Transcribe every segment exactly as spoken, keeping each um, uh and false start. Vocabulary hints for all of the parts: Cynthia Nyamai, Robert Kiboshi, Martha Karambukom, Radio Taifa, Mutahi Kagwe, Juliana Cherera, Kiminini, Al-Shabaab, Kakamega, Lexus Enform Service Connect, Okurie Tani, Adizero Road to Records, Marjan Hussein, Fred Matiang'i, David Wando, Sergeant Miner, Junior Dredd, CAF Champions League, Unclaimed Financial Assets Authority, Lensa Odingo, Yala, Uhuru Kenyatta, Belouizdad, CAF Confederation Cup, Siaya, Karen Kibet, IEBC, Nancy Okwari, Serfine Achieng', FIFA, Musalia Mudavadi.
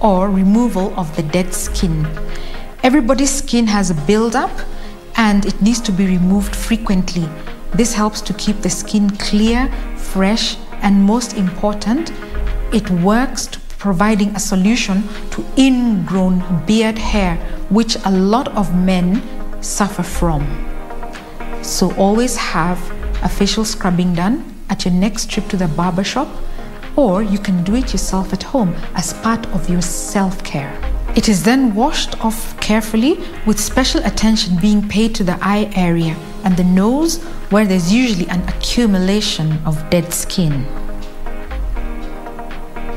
or removal of the dead skin. Everybody's skin has a buildup and it needs to be removed frequently. This helps to keep the skin clear, fresh, and most important, it works to providing a solution to ingrown beard hair, which a lot of men suffer from. So always have a facial scrubbing done at your next trip to the barber shop, or you can do it yourself at home as part of your self-care. It is then washed off carefully with special attention being paid to the eye area and the nose, where there's usually an accumulation of dead skin.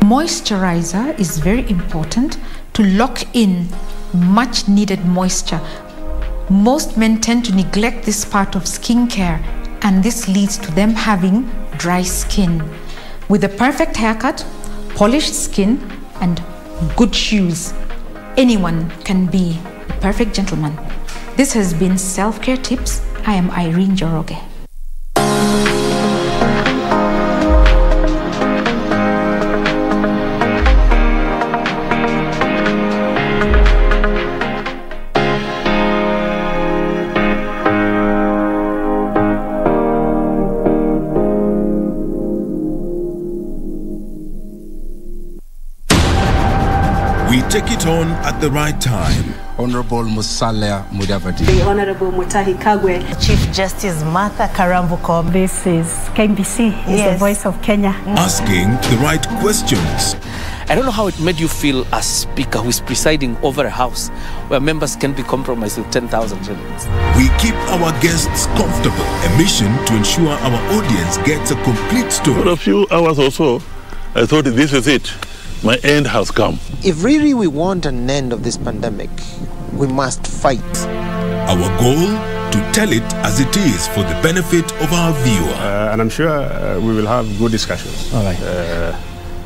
Moisturizer is very important to lock in much needed moisture. Most men tend to neglect this part of skincare, and this leads to them having dry skin. With a perfect haircut, polished skin, and good shoes, anyone can be the perfect gentleman. This has been Self-Care Tips. I am Irene Joroghe. Take it on at the right time. Honorable Musalia Mudavadi. The Honorable Mutahi Kagwe. Chief Justice Martha Karambukom. This is K B C, is yes. The voice of Kenya. Asking the right questions. I don't know how it made you feel as speaker who is presiding over a house where members can be compromised with ten thousand shillings. We keep our guests comfortable. A mission to ensure our audience gets a complete story. For a few hours or so, I thought this is it. My end has come. If really we want an end of this pandemic, we must fight. Our goal, to tell it as it is for the benefit of our viewer. Uh, and I'm sure uh, we will have good discussions. All right. Uh,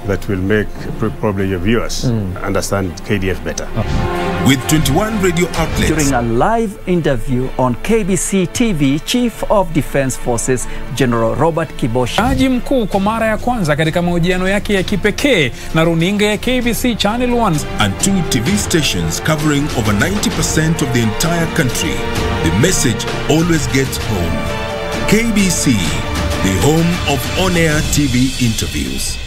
that will make probably your viewers mm. understand K D F better. Okay. With twenty-one radio outlets. During a live interview on K B C T V, Chief of Defense Forces General Robert Kiboshi. Jaji mkuu kwa mara ya kwanza katika mahojiano yake ya kipekee na runinga ya K B C Channel one. And two T V stations covering over ninety percent of the entire country. The message always gets home. K B C, the home of on-air T V interviews.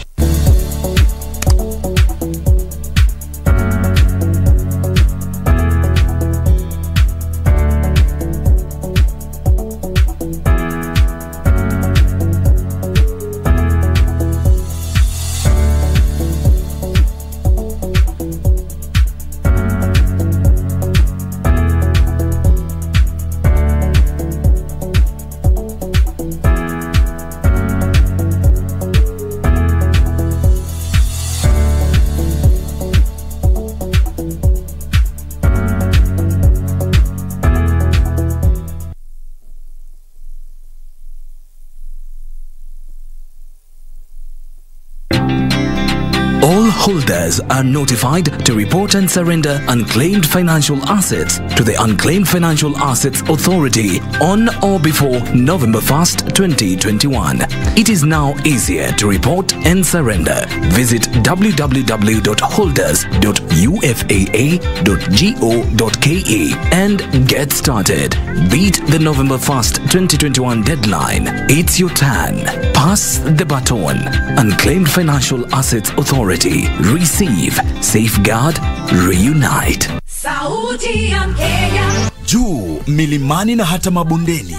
Holders are notified to report and surrender unclaimed financial assets to the Unclaimed Financial Assets Authority on or before November first, twenty twenty-one. It is now easier to report and surrender. Visit w w w dot holders dot u f a a dot go dot k e and get started. Beat the November first, twenty twenty-one deadline. It's your turn. Pass the baton. Unclaimed Financial Assets Authority. Receive, safeguard, reunite. Sauti ya Mkenya. Juu milimani na hata mabondeni,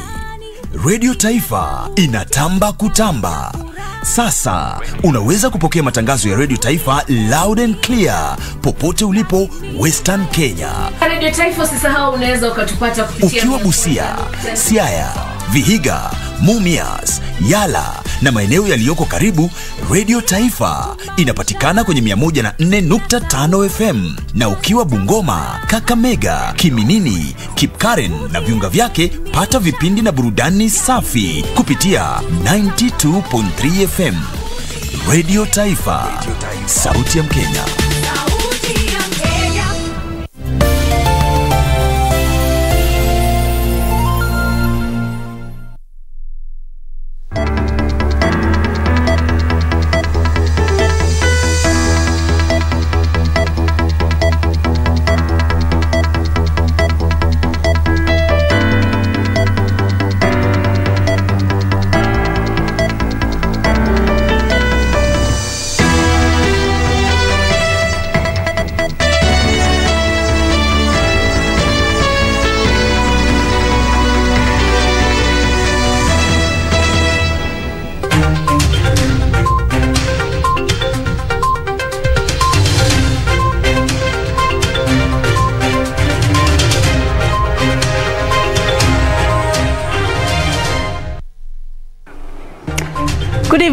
Radio Taifa inatamba kutamba. Sasa unaweza kupokea matangazo ya Radio Taifa loud and clear popote ulipo Western Kenya. Radio Taifa usisahau, unaweza ukatupata kupitia ukiwa Busia, Siaya, Vihiga, Mumias, Yala na maeneo yaliyoko karibu. Radio Taifa inapatikana kwenye mia moja na nne nukta tano F M, na ukiwa Bungoma, Kakamega, Kiminini, Kipkaren na viunga vyake, pata vipindi na burudani safi kupitia tisini na mbili nukta tatu F M. Radio Taifa, Radio Taifa. Sauti ya Mkenya.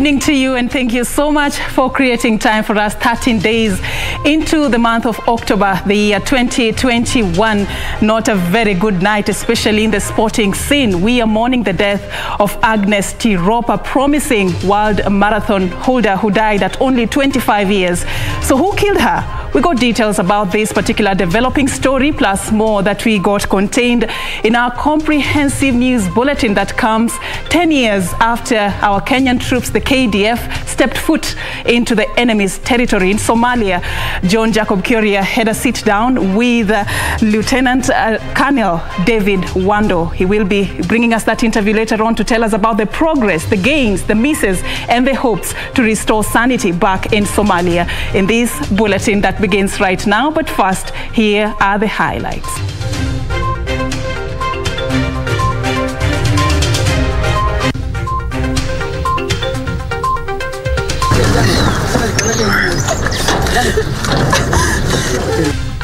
evening to you, and thank you so much for creating time for us. Thirteen days into the month of October, the year twenty twenty-one. Not a very good night, especially in the sporting scene. We are mourning the death of Agnes Jebet-Tirope, a promising world marathon holder who died at only twenty-five years. So who killed her? We got details about this particular developing story, plus more that we got contained in our comprehensive news bulletin that comes ten years after our Kenyan troops, the K D F, stepped foot into the enemy's territory in Somalia. John Jacob Curia had a sit-down with uh, Lieutenant uh, Colonel David Wando. He will be bringing us that interview later on to tell us about the progress, the gains, the misses, and the hopes to restore sanity back in Somalia in this bulletin that begins right now. But first, here are the highlights.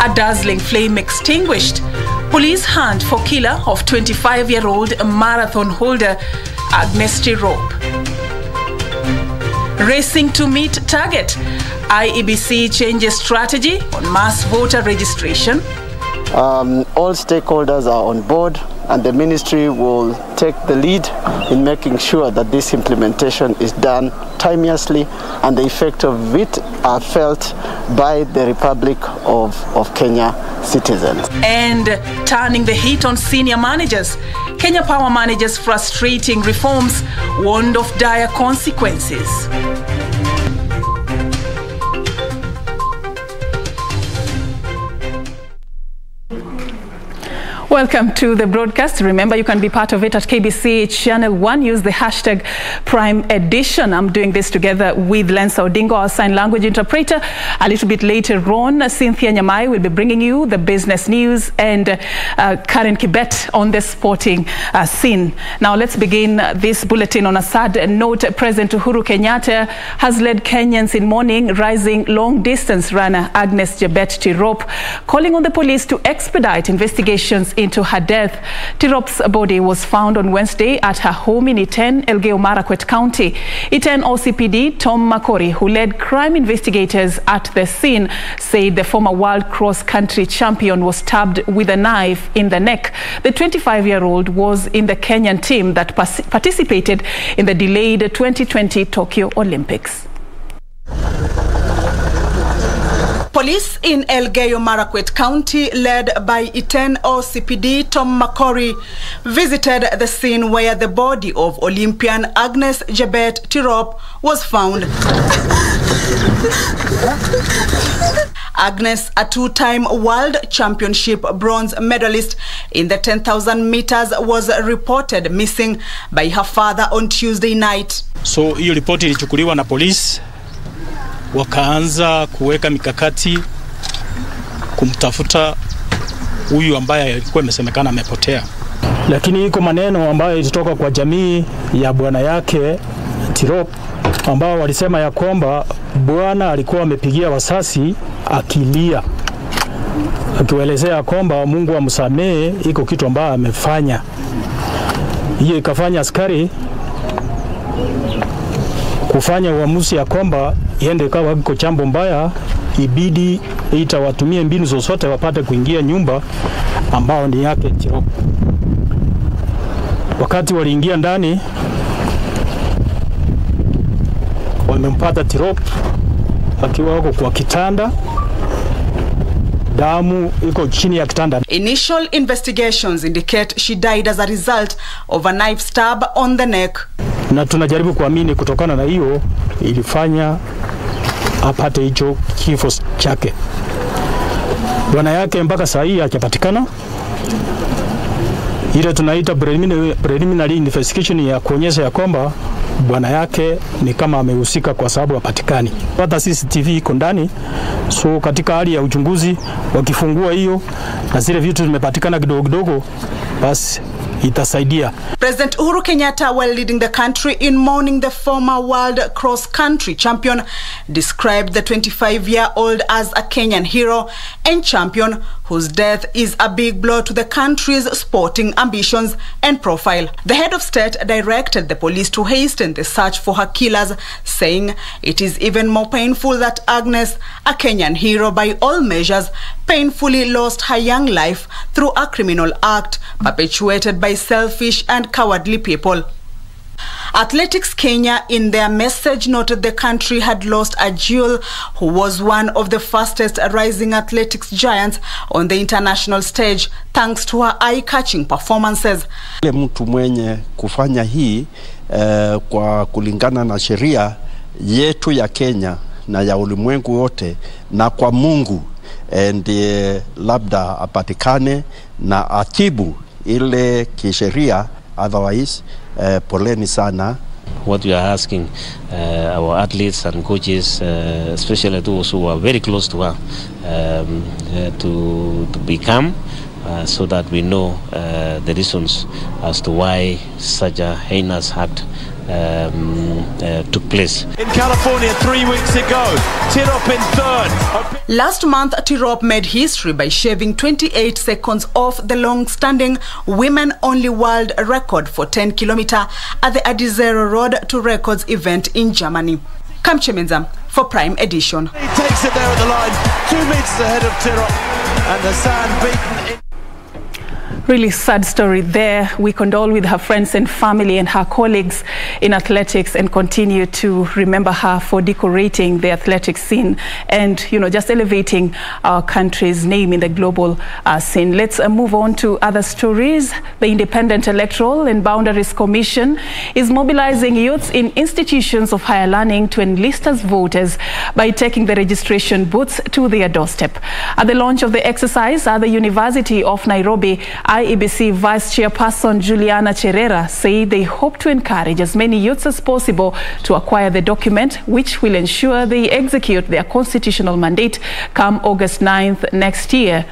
A dazzling flame extinguished. Police hunt for killer of twenty-five-year-old marathon holder Agnes Jebet-Tirope. Racing to meet target. I E B C changes strategy on mass voter registration. Um, all stakeholders are on board, and the ministry will take the lead in making sure that this implementation is done timeously and the effect of it are felt by the Republic of, of Kenya citizens. And turning the heat on senior managers, Kenya Power managers frustrating reforms warned of dire consequences. Welcome to the broadcast. Remember, you can be part of it at K B C Channel one. Use the hashtag Prime Edition. I'm doing this together with Lensa Odingo, our sign language interpreter. A little bit later on, Cynthia Nyamai will be bringing you the business news, and uh, uh, Karen Kibet on the sporting uh, scene. Now, let's begin this bulletin on a sad note. President Uhuru Kenyatta has led Kenyans in mourning rising long-distance runner Agnes Jebet-Tirope, calling on the police to expedite investigations into her death. Tirope's body was found on Wednesday at her home in Iten, Elgeyo Marakwet County. Iten O C P D Tom Makori, who led crime investigators at the scene, said the former world cross-country champion was stabbed with a knife in the neck. The twenty-five-year-old was in the Kenyan team that participated in the delayed twenty twenty Tokyo Olympics. Police in Elgeyo Marakwet County, led by Iten O C P D Tom Makori, visited the scene where the body of Olympian Agnes Jebet-Tirope was found. Agnes, a two-time World Championship bronze medalist in the ten thousand meters, was reported missing by her father on Tuesday night. So, hiyo report ilichukuliwa na police. Wakaanza kuweka mikakati kumtafuta huyu ambaye alikuwa imesemekana amepotea. Lakini iko maneno ambayo ilitoka kwa jamii ya bwana yake Tirope, ambao walisema ya kwamba bwana alikuwa amepigia wasasi akilia, akielezea kwamba Mungu amsamee, iko kitu ambacho amefanya. Hiyo ikafanya askari kufanya uamuzi ya kwamba yende kawa kiko chambo mbaya, ibidi itawatumie mbinu zozote wapate kuingia nyumba ambao ni yake Tirope. Wakati waliingia ndani, wamempata Tirope akiwa huko kwa kitanda. Initial investigations indicate she died as a result of a knife stab on the neck. Na tunajaribu kuamini kutokana na hiyo ilifanya apate hicho kifo chake. Bwana yake mpaka saa hii hajapatikana. Ile tunaita preliminary, preliminary investigation ya kuonyesha ya kwamba bwana yake ni kama amehusika kwa sababu hapatikani. Hata C C T V iko ndani. So katika hali ya uchunguzi wakifungua hiyo na zile vitu zimepatikana kidogo kidogo, basi itasaidia. President Uhuru Kenyatta, while leading the country in mourning the former world cross-country champion, described the twenty-five-year-old as a Kenyan hero and champion whose death is a big blow to the country's sporting ambitions and profile. The head of state directed the police to hasten the search for her killers, saying it is even more painful that Agnes, a Kenyan hero by all measures, painfully lost her young life through a criminal act perpetuated by selfish and cowardly people. Athletics Kenya, in their message, noted the country had lost a jewel who was one of the fastest rising athletics giants on the international stage thanks to her eye-catching performances. Ile mtu mwenye kufanya hii eh, kwa kulingana na sheria yetu ya Kenya na ya ulimwengu wote na kwa Mungu ndiye labda apatikane na atibu ile kisheria, otherwise Uh, poleni sana. What we are asking uh, our athletes and coaches, uh, especially those who are very close to her, um, uh, to, to be calm uh, so that we know uh, the reasons as to why such a heinous act Um, uh, took place. In California three weeks ago, Tirope in third. Last month, Tirope made history by shaving twenty-eight seconds off the long-standing women-only world record for ten kilometers at the Adizero Road to Records event in Germany. Kamche Menza for Prime Edition. He takes it there at the line, two meters ahead of Tirope, and Hassan beaten in. Really sad story there. We condole with her friends and family and her colleagues in athletics and continue to remember her for decorating the athletic scene and, you know, just elevating our country's name in the global uh, scene. Let's uh, move on to other stories. The Independent Electoral and Boundaries Commission is mobilizing youths in institutions of higher learning to enlist as voters by taking the registration booths to their doorstep. At the launch of the exercise at the University of Nairobi, I E B C Vice Chairperson Juliana Cherera said they hope to encourage as many youths as possible to acquire the document, which will ensure they execute their constitutional mandate come August ninth next year.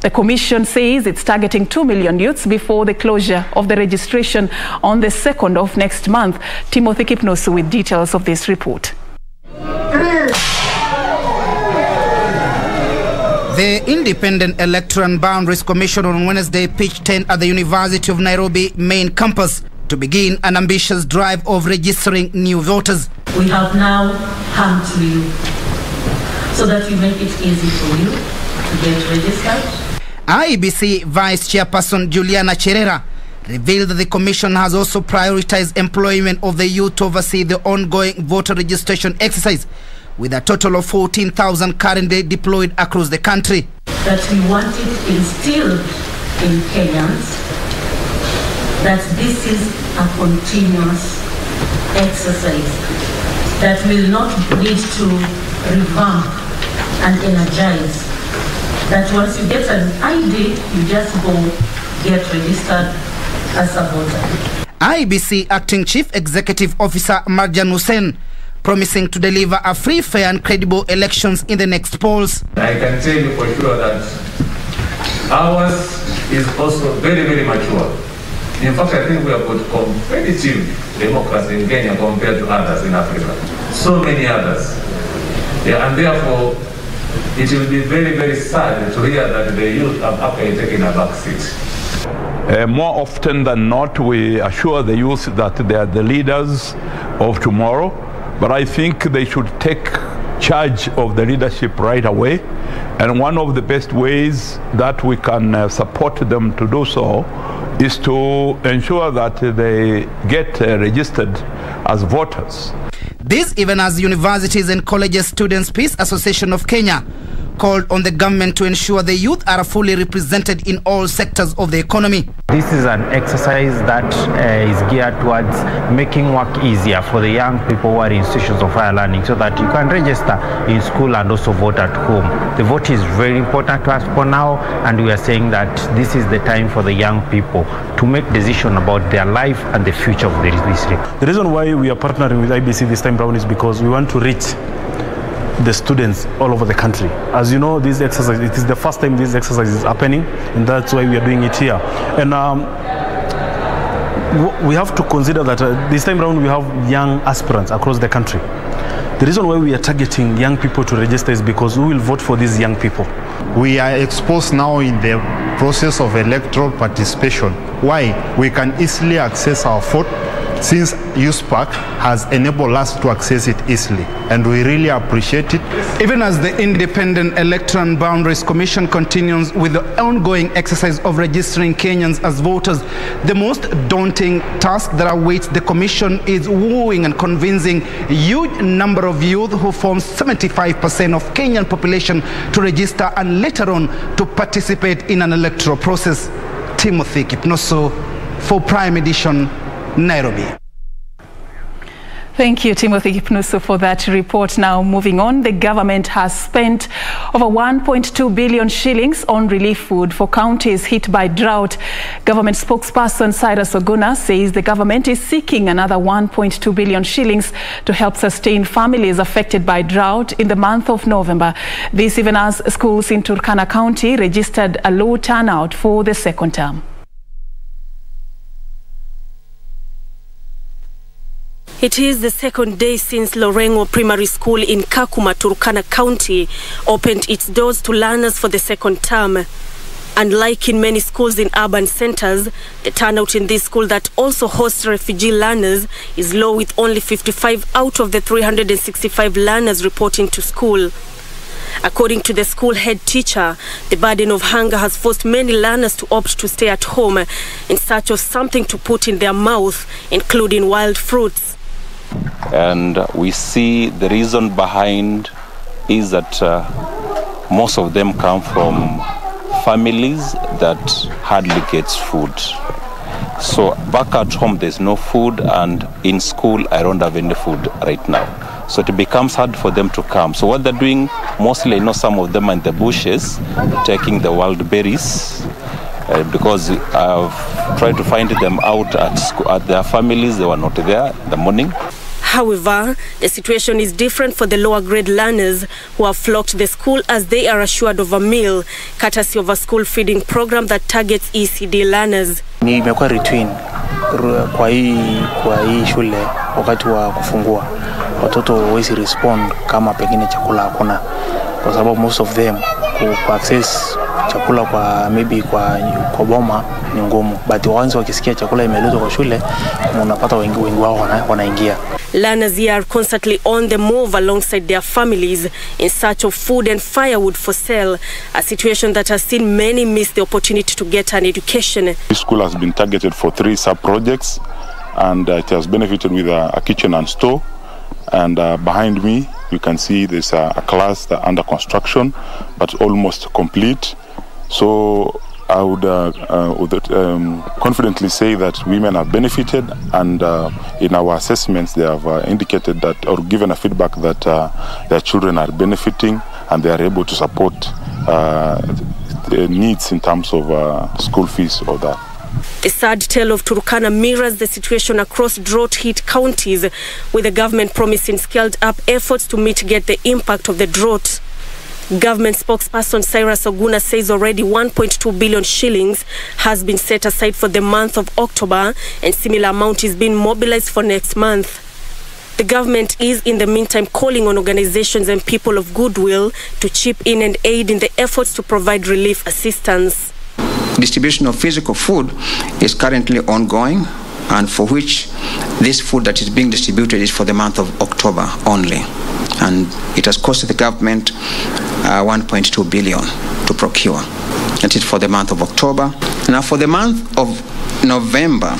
The commission says it's targeting two million youths before the closure of the registration on the second of next month. Timothy Kipnosu with details of this report. The Independent Electoral and Boundaries Commission on Wednesday pitched tent at the University of Nairobi main campus to begin an ambitious drive of registering new voters. We have now come to you so that we make it easy for you to get registered. I E B C Vice Chairperson Juliana Cherera revealed that the Commission has also prioritized employment of the youth to oversee the ongoing voter registration exercise, with a total of fourteen thousand currently deployed across the country. That we want it instilled in Kenyans that this is a continuous exercise that will not lead to revamp and energize. That once you get an I D, you just go get registered as a voter. I E B C Acting Chief Executive Officer Marjan Hussein promising to deliver a free, fair and credible elections in the next polls. I can tell you for sure that ours is also very, very mature. In fact, I think we have got competitive democracy in Kenya compared to others in Africa. So many others. Yeah, and therefore, it will be very, very sad to hear that the youth have actually taken a back seat. Uh, more often than not, we assure the youth that they are the leaders of tomorrow. But I think they should take charge of the leadership right away. And one of the best ways that we can uh, support them to do so is to ensure that they get uh, registered as voters. This even as Universities and Colleges Students Peace Association of Kenya called on the government to ensure the youth are fully represented in all sectors of the economy. This is an exercise that uh, is geared towards making work easier for the young people who are in institutions of higher learning so that you can register in school and also vote at home. The vote is very important to us for now, and we are saying that this is the time for the young people to make decisions about their life and the future of the district. The reason why we are partnering with I B C this time around is because we want to reach the students all over the country. As you know, this exercise, it is the first time this exercise is happening, and that's why we are doing it here. And um, we have to consider that uh, this time around we have young aspirants across the country. The reason why we are targeting young people to register is because we will vote for these young people. We are exposed now in the process of electoral participation. Why? We can easily access our vote since U S P A C has enabled us to access it easily, and we really appreciate it. Even as the Independent Electoral and Boundaries Commission continues with the ongoing exercise of registering Kenyans as voters, the most daunting task that awaits the Commission is wooing and convincing a huge number of youth who form seventy-five percent of Kenyan population to register and later on to participate in an electoral process. Timothy Kipnosu for Prime Edition, Nairobi. Thank you, Timothy Kipnosu, for that report. Now, moving on, the government has spent over one point two billion shillings on relief food for counties hit by drought. Government spokesperson Cyrus Oguna says the government is seeking another one point two billion shillings to help sustain families affected by drought in the month of November. This even as schools in Turkana County registered a low turnout for the second term. It is the second day since Lorengo Primary School in Kakuma, Turkana County, opened its doors to learners for the second term. Unlike in many schools in urban centers, the turnout in this school that also hosts refugee learners is low, with only fifty-five out of the three hundred sixty-five learners reporting to school. According to the school head teacher, the burden of hunger has forced many learners to opt to stay at home in search of something to put in their mouth, including wild fruits. And we see the reason behind is that uh, most of them come from families that hardly gets food. So back at home there's no food, and in school I don't have any food right now. So it becomes hard for them to come. So what they're doing, mostly I know some of them are in the bushes, taking the wild berries, uh, because I've tried to find them out at, school, at their families. They were not there in the morning. However, the situation is different for the lower grade learners who have flocked to the school as they are assured of a meal, courtesy of a school feeding program that targets E C D learners. Nimekuwa retweet kwa hii kwa hii shule wakati wa kufungua. Watoto always respond kama pengine chakula hakuna, kwa sababu most of them ku access chakula kwa maybe kwa kwa boma ni ngumu, but once wakisikia chakula imeletwa kwa shule unapata wengi wengi wao wanaingia. Learners here are constantly on the move alongside their families in search of food and firewood for sale, a situation that has seen many miss the opportunity to get an education. This school has been targeted for three sub-projects, and uh, it has benefited with uh, a kitchen and store. And uh, behind me, you can see there's uh, a class that's under construction, but almost complete. So I would uh, uh, would, um, confidently say that women have benefited, and uh, in our assessments they have uh, indicated that, or given a feedback that uh, their children are benefiting and they are able to support uh, their needs in terms of uh, school fees or that. The sad tale of Turkana mirrors the situation across drought-hit counties, with the government promising scaled-up efforts to mitigate the impact of the drought. Government spokesperson Cyrus Oguna says already one point two billion shillings has been set aside for the month of October, and similar amount is being mobilized for next month. The government is in the meantime calling on organizations and people of goodwill to chip in and aid in the efforts to provide relief assistance. Distribution of physical food is currently ongoing, and for which this food that is being distributed is for the month of October only. And it has cost the government uh, one point two billion to procure. That is for the month of October. Now for the month of November,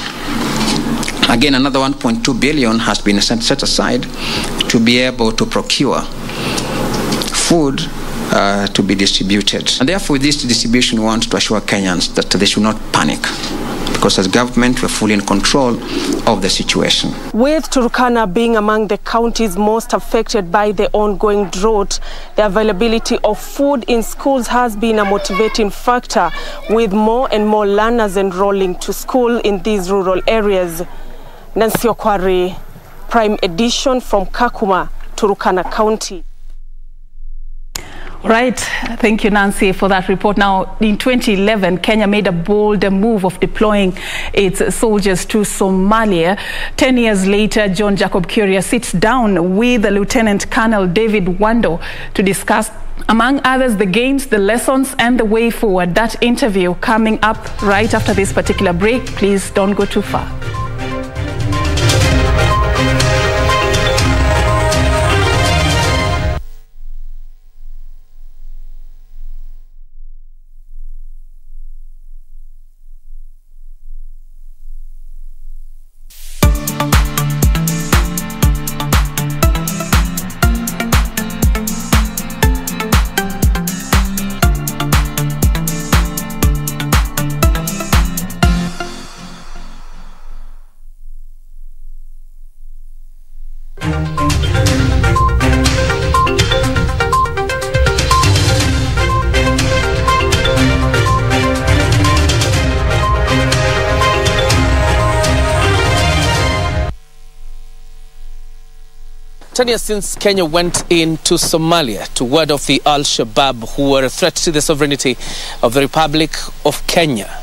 again another one point two billion has been set aside to be able to procure food uh, to be distributed. And therefore this distribution wants to assure Kenyans that they should not panic, because as government, we're fully in control of the situation. With Turkana being among the counties most affected by the ongoing drought, the availability of food in schools has been a motivating factor, with more and more learners enrolling to school in these rural areas. Nancy Okwari, Prime Edition, from Kakuma, Turkana County. Right. Thank you, Nancy, for that report. Now, in twenty eleven, Kenya made a bold move of deploying its soldiers to Somalia. Ten years later, John Jacob Curia sits down with Lieutenant Colonel David Wando to discuss, among others, the gains, the lessons, and the way forward. That interview coming up right after this particular break. Please don't go too far. Ten years since Kenya went into Somalia to ward off the Al-Shabaab, who were a threat to the sovereignty of the Republic of Kenya.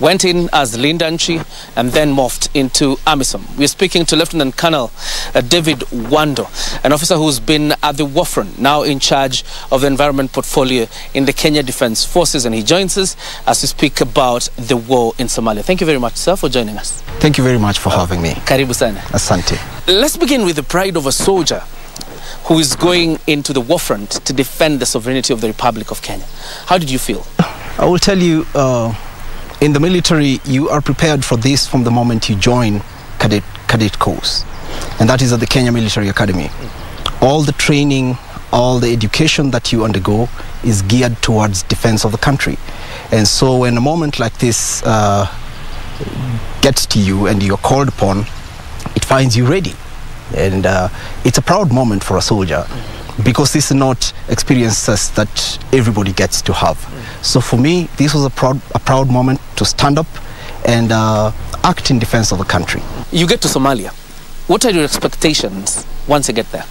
Went in as Lindanchi and then morphed into AMISOM. We're speaking to Lieutenant Colonel uh, David Wando, an officer who's been at the warfront, now in charge of the environment portfolio in the Kenya Defence Forces, and he joins us as we speak about the war in Somalia. Thank you very much, sir, for joining us. Thank you very much for having me. Karibu sana. Asante. Let's begin with the pride of a soldier who is going into the warfront to defend the sovereignty of the Republic of Kenya. How did you feel? I will tell you, uh, in the military, you are prepared for this from the moment you join cadet, cadet course. And that is at the Kenya Military Academy. All the training, all the education that you undergo is geared towards defense of the country. And so when a moment like this uh, gets to you and you're called upon, it finds you ready. And uh, it's a proud moment for a soldier, because this is not experiences that everybody gets to have. Mm. So for me, this was a proud, a proud moment to stand up and uh, act in defense of the country. You get to Somalia. What are your expectations once you get there?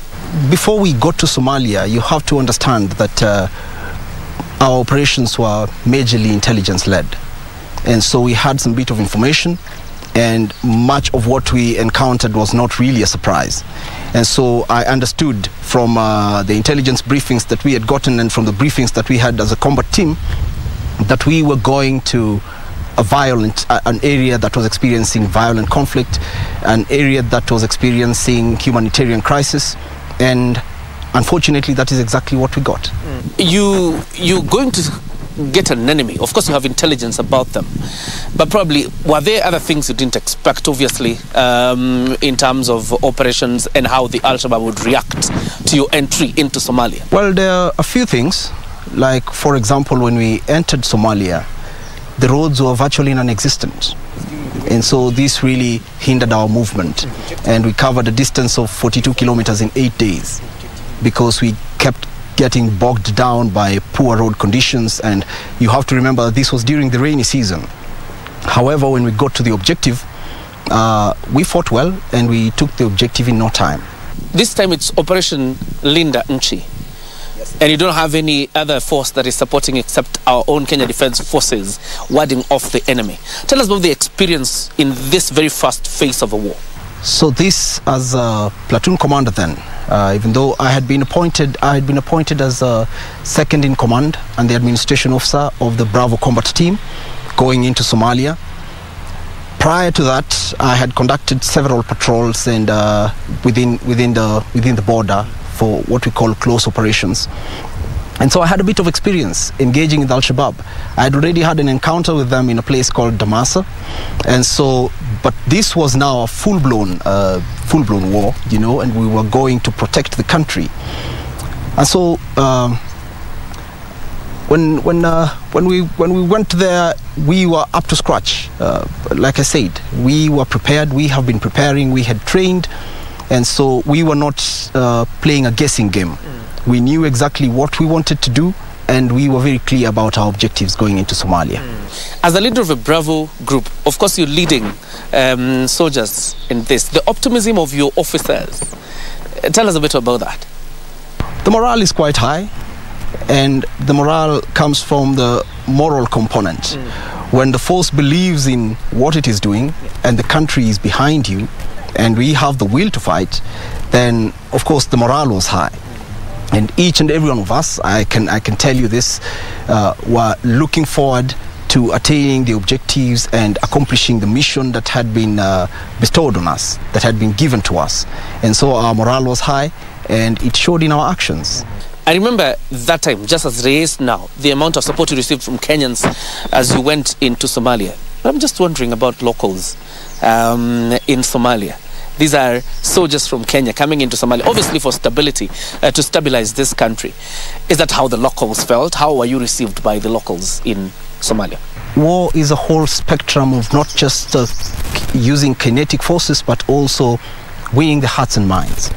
Before we got to Somalia, you have to understand that uh, our operations were majorly intelligence-led. And so we had some bit of information, and much of what we encountered was not really a surprise. And so I understood from uh, the intelligence briefings that we had gotten and from the briefings that we had as a combat team that we were going to a violent, uh, an area that was experiencing violent conflict, an area that was experiencing humanitarian crisis, and unfortunately that is exactly what we got. Mm. You, you're going to get an enemy. Of course you have intelligence about them, but probably were there other things you didn't expect, obviously, um, in terms of operations and how the Al-Shabaab would react to your entry into Somalia? Well, there are a few things. Like, for example, when we entered Somalia, the roads were virtually non-existent, and so this really hindered our movement, and we covered a distance of forty-two kilometers in eight days, because we kept getting bogged down by poor road conditions. And you have to remember that this was during the rainy season. However, when we got to the objective, uh, we fought well and we took the objective in no time. This time it's Operation Linda Nchi. Yes. And you don't have any other force that is supporting except our own Kenya Defence Forces warding off the enemy. Tell us about the experience in this very first phase of a war. So this, as a platoon commander then, uh, even though I had been appointed, I had been appointed as a second in command and the administration officer of the Bravo Combat Team going into Somalia. Prior to that, I had conducted several patrols and uh, within within the within the border for what we call close operations. And so I had a bit of experience engaging with Al-Shabaab. I had already had an encounter with them in a place called Damasa. And so, but this was now a full-blown uh, full-blown war, you know, and we were going to protect the country. And so um, when, when, uh, when, we, when we went there, we were up to scratch. Uh, like I said, we were prepared, we have been preparing, we had trained. And so we were not uh, playing a guessing game. Mm. We knew exactly what we wanted to do, and we were very clear about our objectives going into Somalia. Mm. As a leader of a Bravo group, of course you're leading um, soldiers in this. The optimism of your officers, tell us a bit about that. The morale is quite high. And the morale comes from the moral component. Mm. When the force believes in what it is doing and the country is behind you and we have the will to fight, then of course the morale was high. And each and every one of us, I can, I can tell you this, uh, were looking forward to attaining the objectives and accomplishing the mission that had been uh, bestowed on us, that had been given to us. And so our morale was high and it showed in our actions. I remember that time, just as raised now, the amount of support you received from Kenyans as you went into Somalia. I'm just wondering about locals um, in Somalia. These are soldiers from Kenya coming into Somalia, obviously for stability, uh, to stabilize this country. Is that how the locals felt? How were you received by the locals in Somalia? War is a whole spectrum of not just uh, using kinetic forces, but also winning the hearts and minds.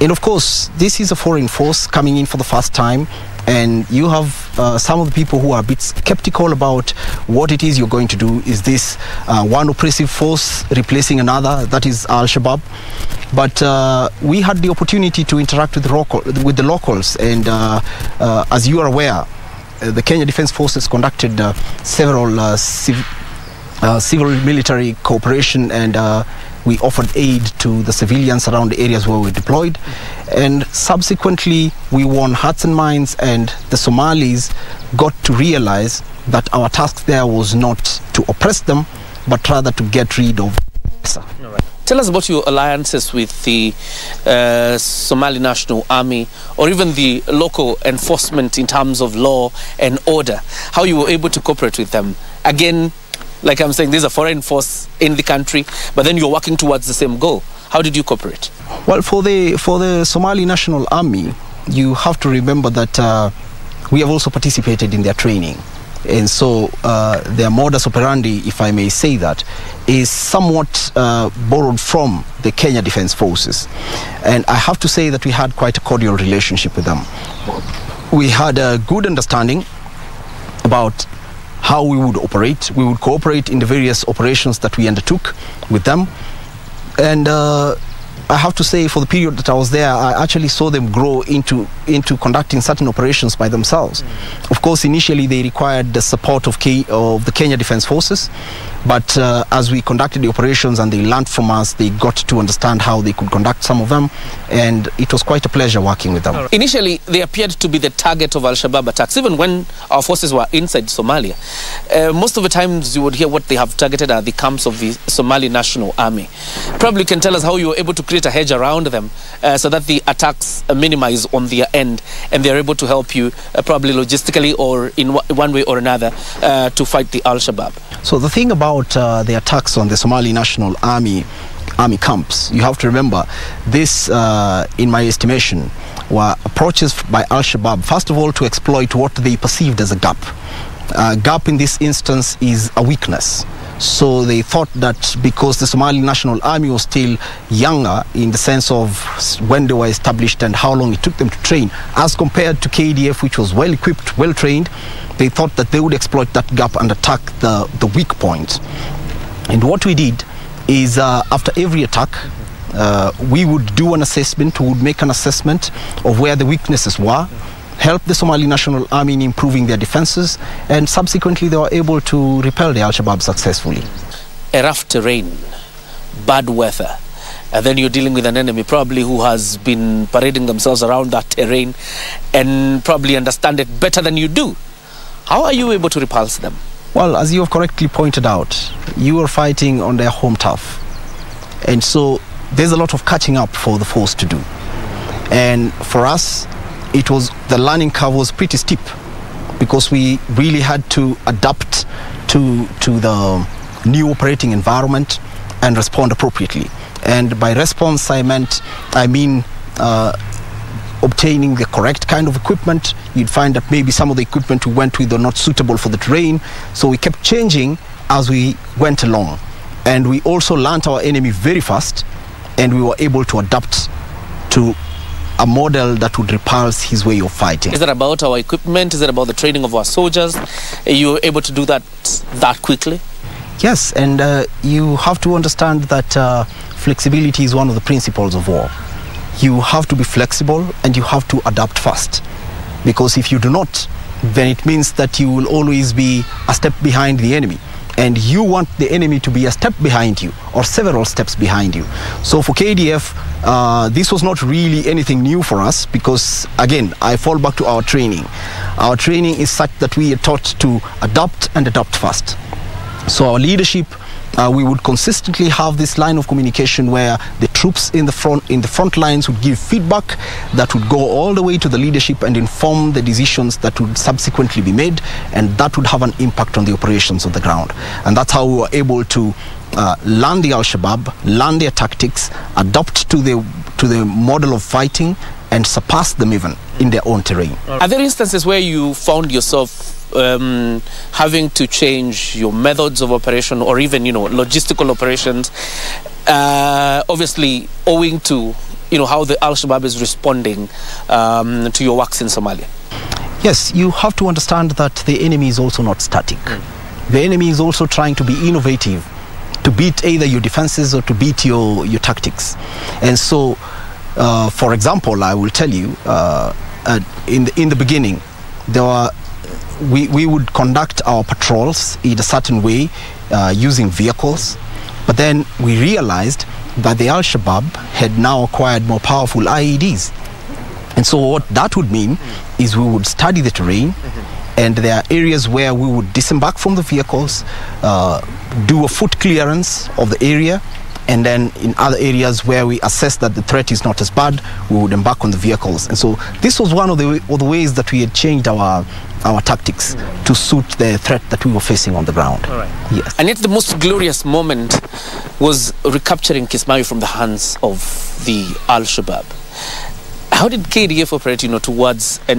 And of course, this is a foreign force coming in for the first time, and you have uh, some of the people who are a bit skeptical about what it is you're going to do. Is this uh, one oppressive force replacing another? That is Al-Shabaab. But uh, we had the opportunity to interact with the, local, with the locals, and uh, uh, as you are aware, uh, the Kenya Defence Forces conducted uh, several uh, civ uh, civil-military cooperation, and uh, we offered aid to the civilians around the areas where we deployed, and subsequently we won hearts and minds, and the Somalis got to realize that our task there was not to oppress them, but rather to get rid of oppressor. Right. Tell us about your alliances with the uh, Somali National Army, or even the local enforcement in terms of law and order, how you were able to cooperate with them. Again, like I'm saying, there's a foreign force in the country, but then you're working towards the same goal. How did you cooperate? Well, for the, for the Somali National Army, you have to remember that uh, we have also participated in their training. And so uh, their modus operandi, if I may say that, is somewhat uh, borrowed from the Kenya Defense Forces. And I have to say that we had quite a cordial relationship with them. We had a good understanding about how we would operate. We would cooperate in the various operations that we undertook with them. And uh, I have to say, for the period that I was there, I actually saw them grow into, into conducting certain operations by themselves. Mm. Of course, initially they required the support of, K of the Kenya Defense Forces, but uh, as we conducted the operations and they learned from us, they got to understand how they could conduct some of them, and it was quite a pleasure working with them. Right. Initially, they appeared to be the target of Al-Shabaab attacks, even when our forces were inside Somalia. Uh, most of the times you would hear what they have targeted are the camps of the Somali National Army. Probably can tell us how you were able to create a hedge around them uh, so that the attacks uh, minimize on their end, and they're able to help you uh, probably logistically or in one way or another uh, to fight the Al-Shabaab. So the thing about Uh, the attacks on the Somali National Army army camps, you have to remember this, uh, in my estimation, were approaches by Al-Shabaab, first of all, to exploit what they perceived as a gap. A gap in this instance is a weakness. So they thought that because the Somali National Army was still younger in the sense of when they were established and how long it took them to train, as compared to K D F, which was well equipped, well trained, they thought that they would exploit that gap and attack the, the weak point. And what we did is uh, after every attack, uh, we would do an assessment, we would make an assessment of where the weaknesses were, help the Somali National Army in improving their defenses, and subsequently they were able to repel the Al-Shabaab successfully. A rough terrain, bad weather, and then you're dealing with an enemy probably who has been parading themselves around that terrain and probably understand it better than you do. How are you able to repulse them? Well, as you have correctly pointed out, you are fighting on their home turf. And so there's a lot of catching up for the force to do. And for us, it was, the learning curve was pretty steep because we really had to adapt to, to the new operating environment and respond appropriately. And by response, I meant, I mean, uh, obtaining the correct kind of equipment. You'd find that maybe some of the equipment we went with are not suitable for the terrain. So we kept changing as we went along. And we also learned our enemy very fast, and we were able to adapt to a model that would repulse his way of fighting. Is that about our equipment? Is that about the training of our soldiers? Are you able to do that that quickly? Yes, and uh, you have to understand that uh, flexibility is one of the principles of war. You have to be flexible and you have to adapt fast. because if you do not, then it means that you will always be a step behind the enemy, and you want the enemy to be a step behind you or several steps behind you. So for K D F, uh, this was not really anything new for us, because again, I fall back to our training. Our training is such that we are taught to adapt and adapt fast. So our leadership, uh, we would consistently have this line of communication where the troops in the front in the front lines would give feedback that would go all the way to the leadership and inform the decisions that would subsequently be made, and that would have an impact on the operations on the ground. And that's how we were able to uh, learn the Al-Shabaab, learn their tactics, adapt to the to the model of fighting, and surpass them even in their own terrain. Are there instances where you found yourself Um, having to change your methods of operation, or even, you know, logistical operations, uh, obviously owing to, you know, how the Al-Shabaab is responding um, to your works in Somalia? Yes, you have to understand that the enemy is also not static. Mm. The enemy is also trying to be innovative, to beat either your defenses or to beat your, your tactics. And so, uh, for example, I will tell you, uh, uh, in, the, in the beginning, there were We, we would conduct our patrols in a certain way uh, using vehicles, but then we realized that the Al-Shabaab had now acquired more powerful I E Ds. And so what that would mean is we would study the terrain, mm-hmm. and there are areas where we would disembark from the vehicles, uh, do a foot clearance of the area, and then in other areas where we assess that the threat is not as bad, we would embark on the vehicles. And so this was one of the, of the ways that we had changed our our tactics to suit the threat that we were facing on the ground. All right. Yes. And yet the most glorious moment was recapturing Kismayo from the hands of the Al-Shabaab. How did K D F operate, you know, towards an,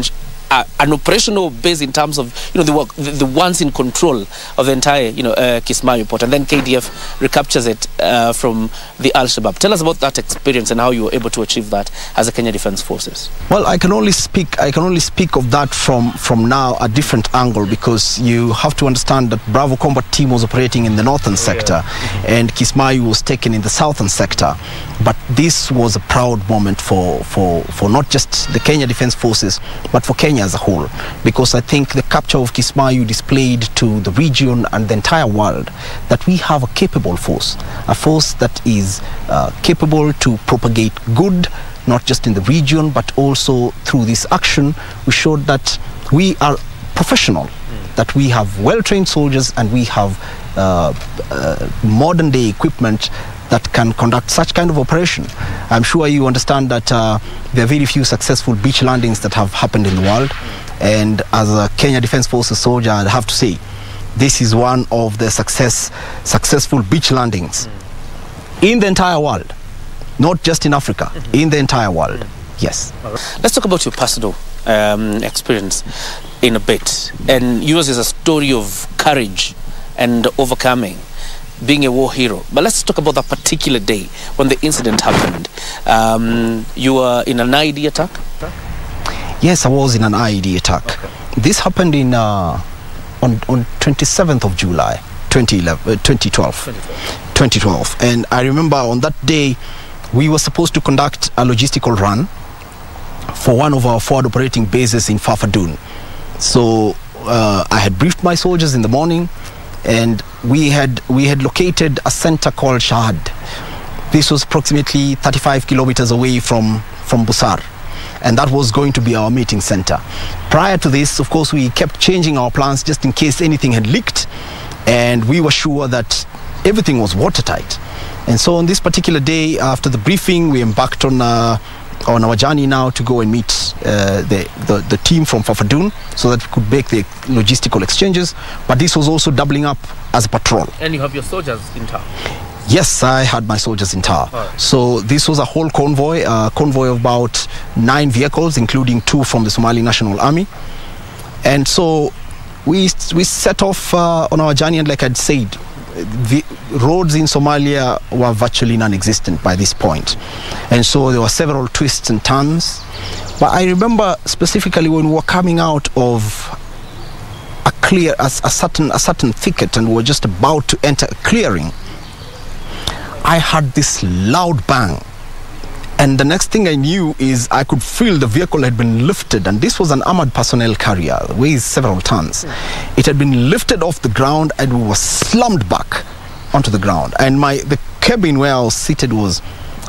uh, an operational base in terms of, you know, the, the ones in control of the entire, you know, uh, Kismayo port, and then K D F recaptures it uh, from the Al-Shabaab? Tell us about that experience and how you were able to achieve that as a Kenya Defence Forces. Well, I can only speak. I can only speak of that from from now a different angle, because you have to understand that Bravo Combat Team was operating in the northern oh, sector, yeah. and Kismayo was taken in the southern sector. But this was a proud moment for for for not just the Kenya Defence Forces, but for Kenya as a whole, because I think the capture of Kismayo displayed to the region and the entire world that we have a capable force, a force that is uh, capable to propagate good, not just in the region, but also through this action. We showed that we are professional, mm. that we have well-trained soldiers, and we have uh, uh, modern-day equipment that can conduct such kind of operation. I'm sure you understand that uh, there are very few successful beach landings that have happened in the world, and as a Kenya Defence Forces soldier, I'd have to say this is one of the success successful beach landings in the entire world, not just in Africa, in the entire world. Yes. Let's talk about your personal um, experience in a bit, and yours is a story of courage and overcoming, being a war hero. But let's talk about that particular day when the incident happened. Um, you were in an I E D attack? Yes, I was in an I E D attack. Okay. This happened in uh, on, on twenty-seventh of July, twenty eleven, uh, twenty twelve. twenty twelve. And I remember on that day, we were supposed to conduct a logistical run for one of our forward operating bases in Fafadun. So uh, I had briefed my soldiers in the morning, and we had we had located a center called Shahad. This was approximately thirty-five kilometers away from from Busar, and that was going to be our meeting center. Prior to this, of course, we kept changing our plans just in case anything had leaked, and we were sure that everything was watertight. And so on this particular day, after the briefing, we embarked on uh, on our journey now to go and meet uh, the, the, the team from Fafadun, so that we could make the logistical exchanges. But this was also doubling up as a patrol. And you have your soldiers in tow? Yes, I had my soldiers in tow. Right. So this was a whole convoy, a convoy of about nine vehicles, including two from the Somali National Army. And so we, we set off uh, on our journey, and like I'd said, the roads in Somalia were virtually non-existent by this point. And so there were several twists and turns. But I remember specifically when we were coming out of a clear, a, a certain, a certain thicket, and we were just about to enter a clearing, I heard this loud bang. And the next thing I knew is I could feel the vehicle had been lifted, and this was an armored personnel carrier, weighs several tons. Mm. It had been lifted off the ground and we were slammed back onto the ground. And my the cabin where I was seated was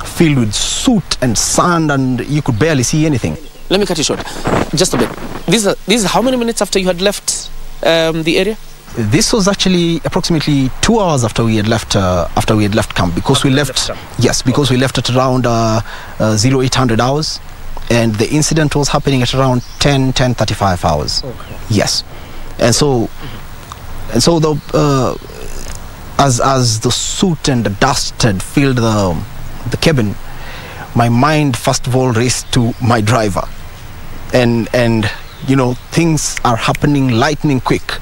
filled with soot and sand, and you could barely see anything. Let me cut you short, just a bit. This, uh, this is how many minutes after you had left um, the area? This was actually approximately two hours after we had left. Uh, after we had left camp, because after we left. left yes, because okay. we left at around uh, uh, zero eight hundred hours, and the incident was happening at around ten ten thirty five hours. Okay. Yes, and so, mm-hmm. and so the uh, as as the soot and the dust had filled the the cabin, my mind first of all raced to my driver, and and you know, things are happening lightning quick.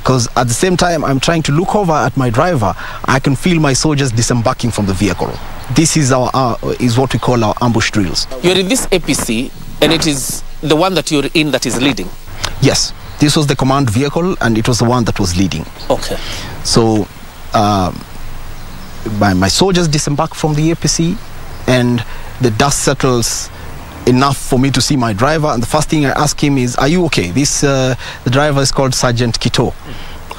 Because at the same time I'm trying to look over at my driver, I can feel my soldiers disembarking from the vehicle. This is our uh, is what we call our ambush drills. You're in this A P C, and it is the one that you're in that is leading? Yes, this was the command vehicle, and it was the one that was leading. Okay. So um, my, my soldiers disembark from the A P C, and the dust settles enough for me to see my driver, and the first thing I ask him is, are you okay? This uh, the driver is called Sergeant Kito.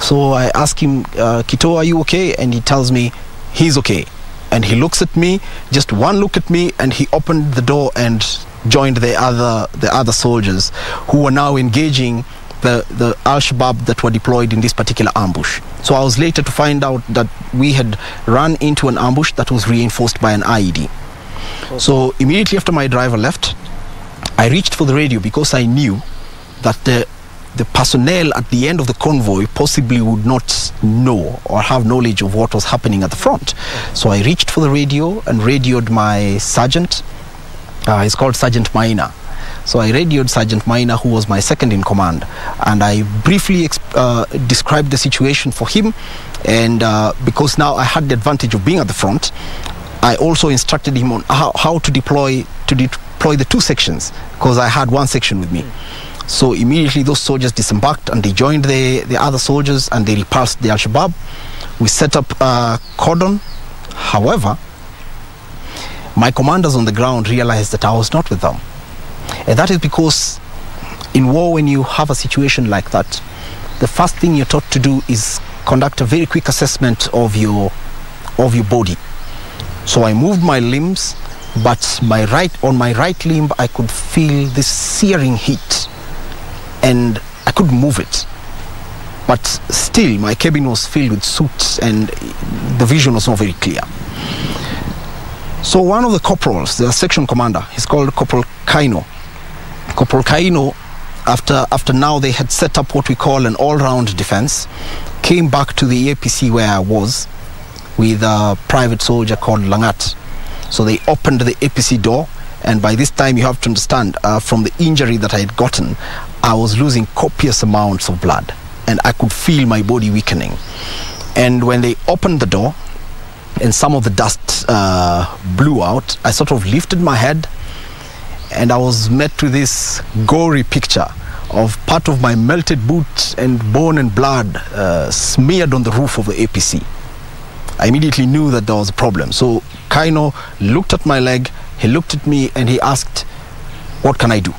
So I ask him, uh, Kito, are you okay? And he tells me he's okay, and he looks at me, just one look at me, and he opened the door and joined the other the other soldiers who were now engaging the the Al-Shabaab that were deployed in this particular ambush. So I was later to find out that we had run into an ambush that was reinforced by an I E D. Okay. So immediately after my driver left, I reached for the radio, because I knew that the, the personnel at the end of the convoy possibly would not know or have knowledge of what was happening at the front. Okay. So I reached for the radio and radioed my sergeant. Uh, he's called Sergeant Miner. So I radioed Sergeant Miner, who was my second in command, and I briefly uh, described the situation for him. And uh, because now I had the advantage of being at the front, I also instructed him on how, how to deploy to deploy the two sections, because I had one section with me. Mm. So immediately those soldiers disembarked, and they joined the, the other soldiers, and they repulsed the Al-Shabaab. We set up a cordon. However, my commanders on the ground realized that I was not with them. And that is because in war, when you have a situation like that, the first thing you're taught to do is conduct a very quick assessment of your, of your body. So I moved my limbs, but my right, on my right limb I could feel this searing heat, and I couldn't move it. But still, my cabin was filled with soot, and the vision was not very clear. So one of the corporals, the section commander, he's called Corporal Kaino. Corporal Kaino, after, after now they had set up what we call an all-round defense, came back to the A P C where I was, with a private soldier called Langat. So they opened the A P C door, and by this time you have to understand, uh, from the injury that I had gotten, I was losing copious amounts of blood, and I could feel my body weakening. And when they opened the door and some of the dust uh, blew out, I sort of lifted my head, and I was met with this gory picture of part of my melted boot and bone and blood uh, smeared on the roof of the A P C. I immediately knew that there was a problem. So Kaino looked at my leg, he looked at me, and he asked, what can I do?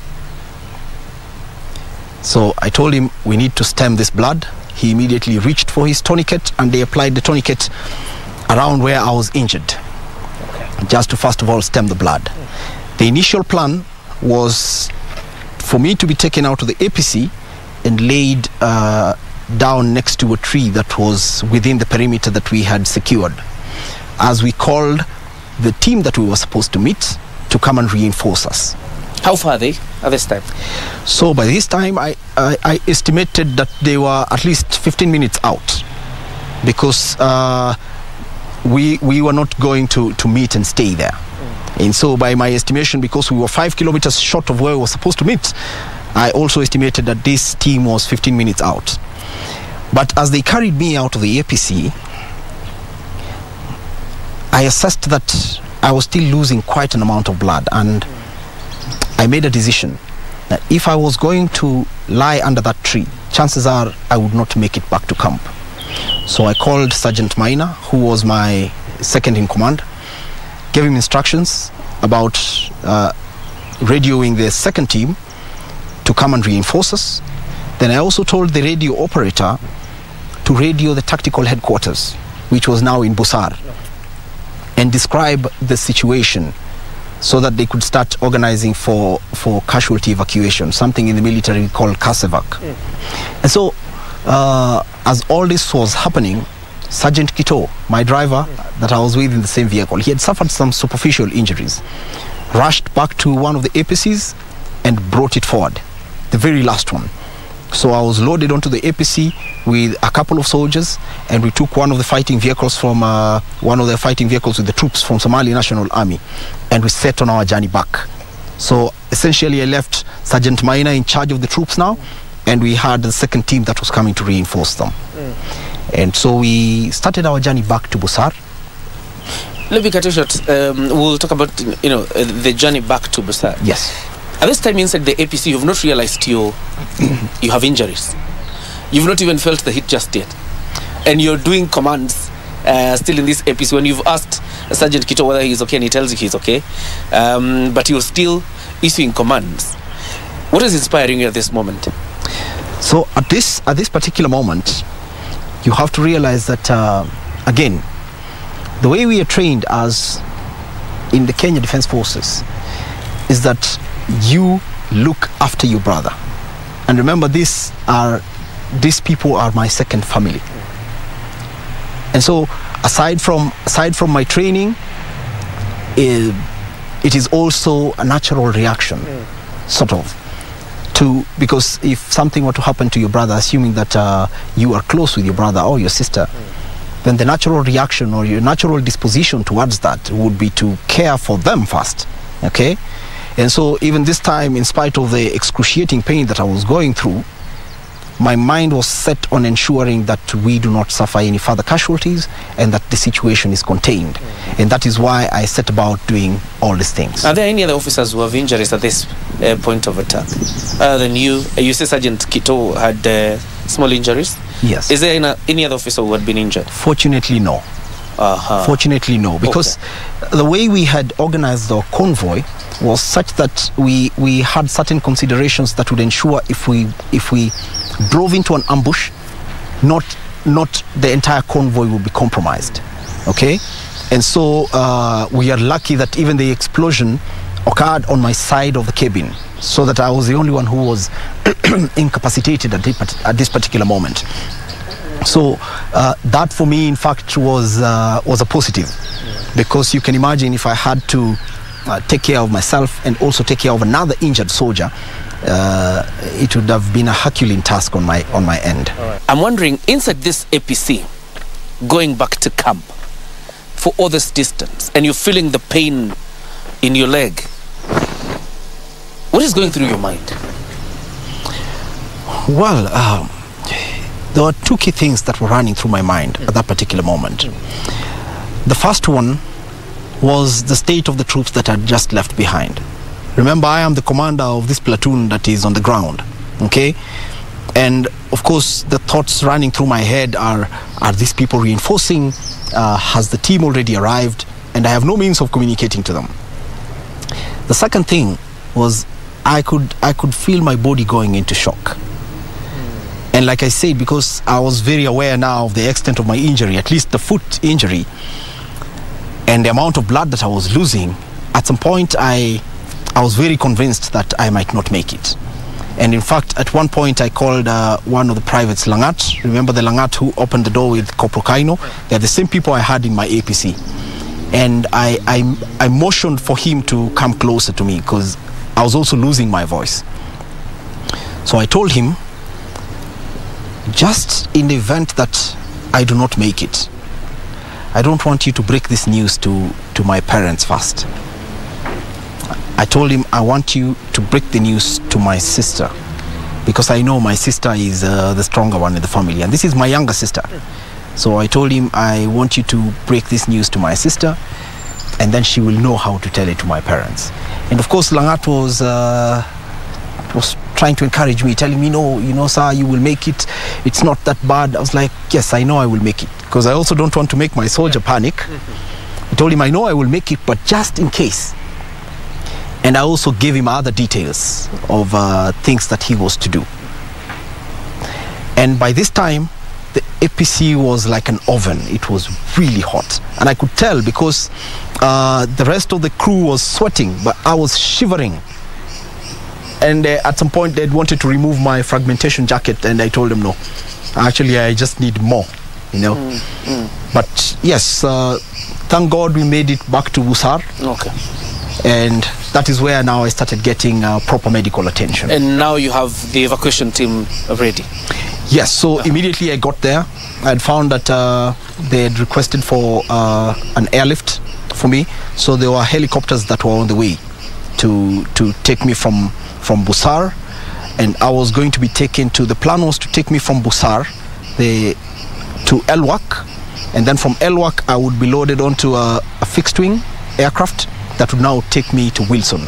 So I told him, we need to stem this blood. He immediately reached for his tourniquet, and they applied the tourniquet around where I was injured, okay, just to first of all stem the blood. Okay. The initial plan was for me to be taken out of the A P C and laid uh, down next to a tree that was within the perimeter that we had secured, as we called the team that we were supposed to meet to come and reinforce us. How far are they at this time? So by this time I, I, I estimated that they were at least fifteen minutes out, because uh, we, we were not going to, to meet and stay there. Mm. And so by my estimation, because we were five kilometers short of where we were supposed to meet, I also estimated that this team was fifteen minutes out. But as they carried me out of the A P C, I assessed that I was still losing quite an amount of blood, and I made a decision that if I was going to lie under that tree, chances are I would not make it back to camp. So I called Sergeant Miner, who was my second in command, gave him instructions, about uh, radioing the second team to come and reinforce us. Then I also told the radio operator to radio the tactical headquarters, which was now in Busar, and describe the situation so that they could start organizing for, for casualty evacuation, something in the military called CASEVAC. Mm. And so, uh, as all this was happening, Sergeant Kito, my driver that I was with in the same vehicle, he had suffered some superficial injuries, rushed back to one of the A P Cs and brought it forward, the very last one. So I was loaded onto the A P C with a couple of soldiers, and we took one of the fighting vehicles from uh, one of the fighting vehicles with the troops from Somali National Army, and we set on our journey back. So essentially I left Sergeant Miner in charge of the troops now, and we had the second team that was coming to reinforce them. Mm. And so we started our journey back to Busar. Let me cut you short. Um, we'll talk about, you know, uh, the journey back to Busar. Yes. At this time inside the A P C, you've not realized you, you have injuries. You've not even felt the hit just yet. And you're doing commands uh, still in this A P C. When you've asked Sergeant Kito whether he's okay, and he tells you he's okay, um, but you're still issuing commands. What is inspiring you at this moment? So at this, at this particular moment, you have to realize that, uh, again, the way we are trained as in the Kenya Defense Forces is that you look after your brother, and remember, these are these people are my second family. And so aside from aside from my training, it, it is also a natural reaction, sort of, to, because if something were to happen to your brother, assuming that uh, you are close with your brother or your sister, then the natural reaction or your natural disposition towards that would be to care for them first. Okay. And so even this time, in spite of the excruciating pain that I was going through, my mind was set on ensuring that we do not suffer any further casualties and that the situation is contained. And that is why I set about doing all these things. Are there any other officers who have injuries at this uh, point of attack? Other than you, uh, you say Sergeant Kito had uh, small injuries? Yes. Is there any, any other officer who had been injured? Fortunately, no. Uh-huh. Fortunately, no, because okay. the way we had organized our convoy was such that we we had certain considerations that would ensure if we if we drove into an ambush, not not the entire convoy would be compromised. Okay, and so uh, we are lucky that even the explosion occurred on my side of the cabin, so that I was the only one who was incapacitated at the, at this particular moment. So uh, that for me, in fact, was uh, was a positive, because you can imagine if I had to uh, take care of myself and also take care of another injured soldier, uh, it would have been a Herculean task on my on my end. Right. I'm wondering, inside this A P C, going back to camp for all this distance, and you're feeling the pain in your leg, what is going through your mind? Well. Um, There were two key things that were running through my mind at that particular moment. The first one was the state of the troops that I had just left behind. Remember, I am the commander of this platoon that is on the ground, okay? And of course, the thoughts running through my head are, are these people reinforcing? Uh, has the team already arrived? And I have no means of communicating to them. The second thing was I could, I could feel my body going into shock. And like I said, because I was very aware now of the extent of my injury, at least the foot injury, and the amount of blood that I was losing, at some point I, I was very convinced that I might not make it. And in fact, at one point I called uh, one of the privates, Langat. Remember the Langat who opened the door with Corporal Kaino? They're the same people I had in my A P C. And I, I, I motioned for him to come closer to me because I was also losing my voice. So I told him, just in the event that I do not make it, I don't want you to break this news to, to my parents first. I told him, I want you to break the news to my sister, because I know my sister is uh, the stronger one in the family, and this is my younger sister. So I told him, I want you to break this news to my sister, and then she will know how to tell it to my parents. And of course, Langat was... Uh, was trying to encourage me, telling me, no, you know, sir, you will make it. It's not that bad. I was like, yes, I know I will make it, because I also don't want to make my soldier panic. Mm-hmm. I told him, I know I will make it, but just in case, And I also gave him other details of uh, things that he was to do. And by this time, the A P C was like an oven. It was really hot. And I could tell because uh, the rest of the crew was sweating, but I was shivering. And uh, at some point, they wanted to remove my fragmentation jacket, and I told them, no, actually, I just need more, you know. Mm, mm. But yes, uh, thank God we made it back to Busar. Okay. And that is where now I started getting uh, proper medical attention. And now you have the evacuation team ready? Yes, so uh-huh. immediately I got there. I had found that uh, they had requested for uh, an airlift for me. So there were helicopters that were on the way to to take me from, from Busar. And I was going to be taken to, the plan was to take me from Busar the, to Elwak. And then from Elwak, I would be loaded onto a, a fixed wing aircraft that would now take me to Wilson.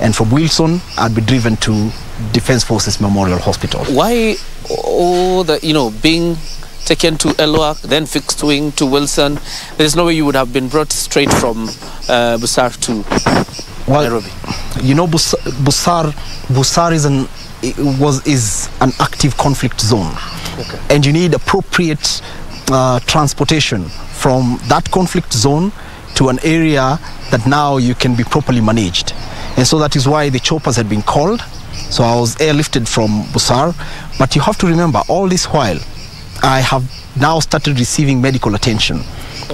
And from Wilson, I'd be driven to Defense Forces Memorial Hospital. Why all the, you know, being taken to Elwak, then fixed wing to Wilson? There's no way you would have been brought straight from uh, Busar to well, Nairobi. You know, Busar, Busar, Busar is, an, was, is an active conflict zone. Okay. And you need appropriate uh, transportation from that conflict zone to an area that now you can be properly managed. And so that is why the choppers had been called. So I was airlifted from Busar. But you have to remember, all this while, I have now started receiving medical attention,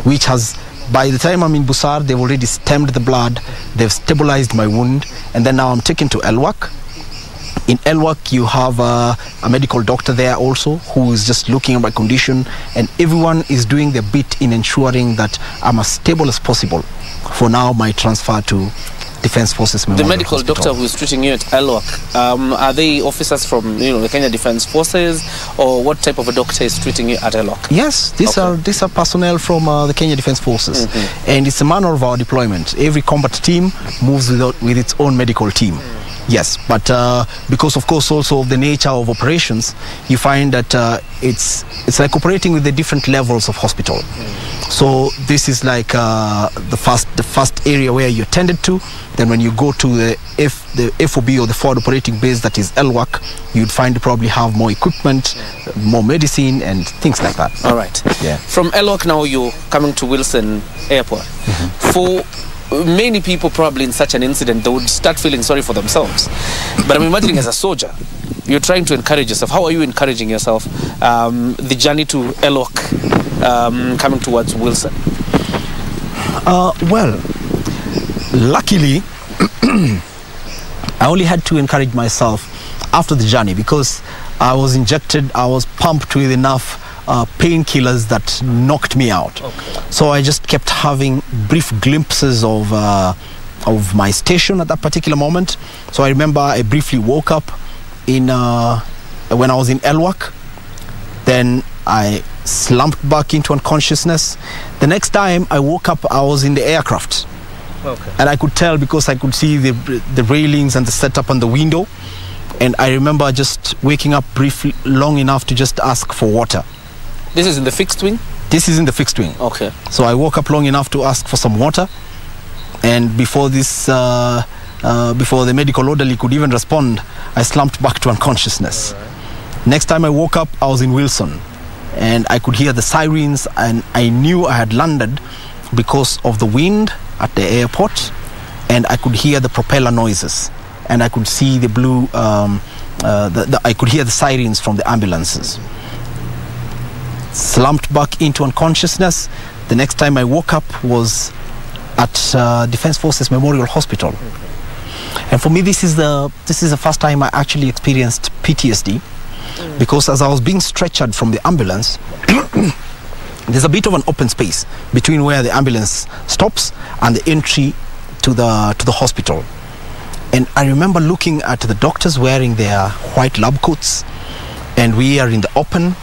which has, by the time I'm in Busar, they've already stemmed the blood, they've stabilized my wound, and then now I'm taken to Elwak. In Elwak, you have a, a medical doctor there also who is just looking at my condition, and everyone is doing their bit in ensuring that I'm as stable as possible for now my transfer to Defense Forces Memorial Hospital. The medical doctor who is treating you at Elwak, um, are they officers from, you know, the Kenya Defense Forces, or what type of a doctor is treating you at Elwak? Yes, these okay. are these are personnel from uh, the Kenya Defense Forces, mm-hmm. and it's a manner of our deployment. Every combat team moves without, with its own medical team. Mm. Yes, but uh, because of course also of the nature of operations, you find that uh, it's it's like operating with the different levels of hospital. Mm. So this is like uh, the first the first area where you attended to. Then when you go to the F the F O B or the forward operating base that is Elwak, you'd find probably have more equipment, more medicine, and things like that. All right. Yeah. From Elwak now you're coming to Wilson Airport. Mm-hmm. For many people probably in such an incident, they would start feeling sorry for themselves. But I'm imagining as a soldier, you're trying to encourage yourself. How are you encouraging yourself? Um, the journey to Elwak, um, coming towards Wilson. Uh, well, luckily, I only had to encourage myself after the journey because I was injected, I was pumped with enough Uh, painkillers that knocked me out. Okay. So I just kept having brief glimpses of uh, of my station at that particular moment. So I remember I briefly woke up in uh, when I was in Elwak. Then I slumped back into unconsciousness. The next time I woke up, I was in the aircraft. Okay. And I could tell because I could see the, the railings and the setup on the window. And I remember just waking up briefly long enough to just ask for water. This is in the fixed wing? This is in the fixed wing. Okay. So I woke up long enough to ask for some water, and before this, uh, uh, before the medical orderly could even respond, I slumped back to unconsciousness. Right. Next time I woke up, I was in Wilson, and I could hear the sirens, and I knew I had landed because of the wind at the airport, and I could hear the propeller noises, and I could see the blue, um, uh, the, the, I could hear the sirens from the ambulances. Slumped back into unconsciousness. The next time I woke up was at uh, Defense Forces Memorial Hospital. Okay. And for me, this is the this is the first time I actually experienced P T S D, mm. because as I was being stretchered from the ambulance, there's a bit of an open space between where the ambulance stops and the entry to the to the hospital. And I remember looking at the doctors wearing their white lab coats, and we are in the open.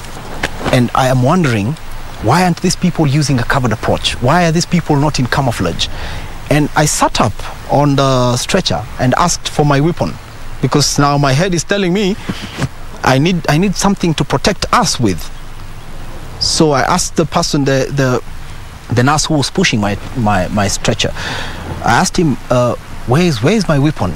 And I am wondering, why aren't these people using a covered approach? Why are these people not in camouflage? And I sat up on the stretcher and asked for my weapon, because now my head is telling me I need, I need something to protect us with. So I asked the person, the, the, the nurse who was pushing my, my, my stretcher, I asked him, uh, where's, where's my weapon?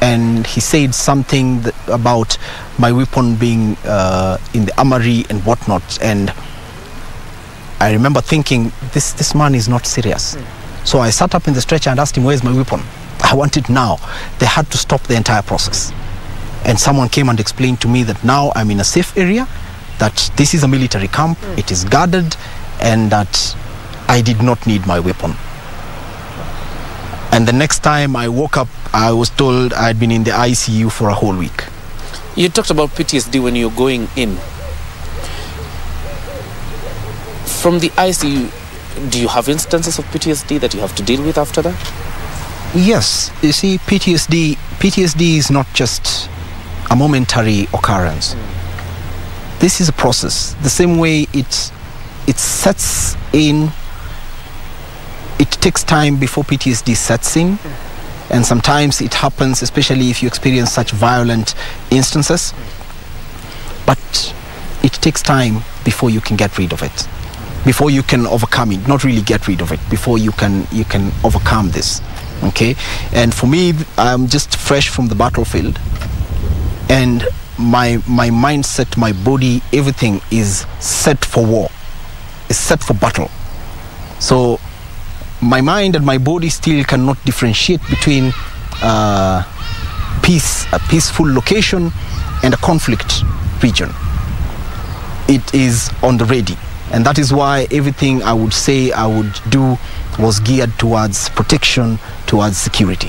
And he said something that, about my weapon being uh, in the armory and whatnot. And I remember thinking, this, this man is not serious. Mm. So I sat up in the stretcher and asked him, where's my weapon? I want it now. They had to stop the entire process. And someone came and explained to me that now I'm in a safe area, that this is a military camp, mm. it is guarded, and that I did not need my weapon. And the next time I woke up, I was told I'd been in the I C U for a whole week. You talked about P T S D when you're going in. From the I C U, do you have instances of P T S D that you have to deal with after that? Yes. You see, P T S D, P T S D is not just a momentary occurrence. Mm. This is a process. The same way it, it sets in, it takes time before P T S D sets in, and sometimes it happens, especially if you experience such violent instances, but it takes time before you can get rid of it, before you can overcome it, not really get rid of it, before you can, you can overcome this, okay? And for me, I'm just fresh from the battlefield, and my, my mindset, my body, everything is set for war, is set for battle. So my mind and my body still cannot differentiate between uh, peace, a peaceful location, and a conflict region. It is on the ready. And that is why everything I would say I would do was geared towards protection, towards security.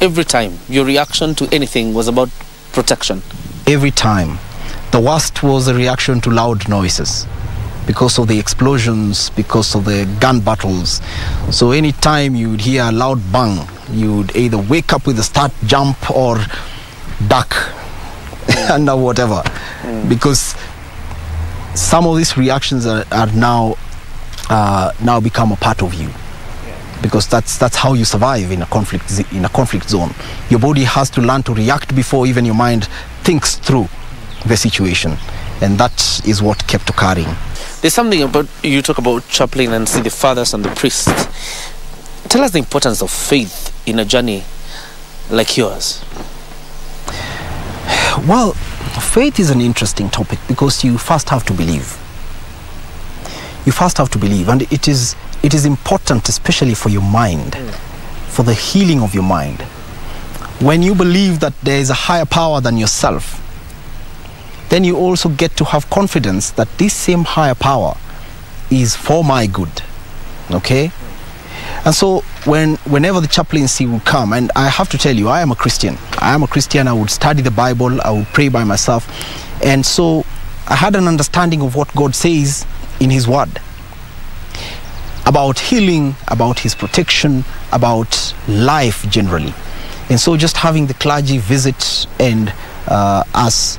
Every time, your reaction to anything was about protection? Every time. The worst was a reaction to loud noises, because of the explosions, because of the gun battles. So any time you would hear a loud bang, you would either wake up with a start, jump, or duck, mm. under whatever. Mm. Because some of these reactions are, are now uh, now become a part of you. Yeah. Because that's that's how you survive in a conflict in a conflict zone. Your body has to learn to react before even your mind thinks through the situation. And that is what kept occurring. There's something about, you talk about chaplain and see the fathers and the priests. Tell us the importance of faith in a journey like yours. Well, faith is an interesting topic because you first have to believe. You first have to believe, and it is, it is important, especially for your mind, mm. for the healing of your mind. When you believe that there is a higher power than yourself, then you also get to have confidence that this same higher power is for my good, okay? And so when, whenever the chaplaincy would come, and I have to tell you, I am a Christian. I am a Christian, I would study the Bible, I would pray by myself. And so I had an understanding of what God says in His Word about healing, about His protection, about life generally. And so just having the clergy visit and uh, us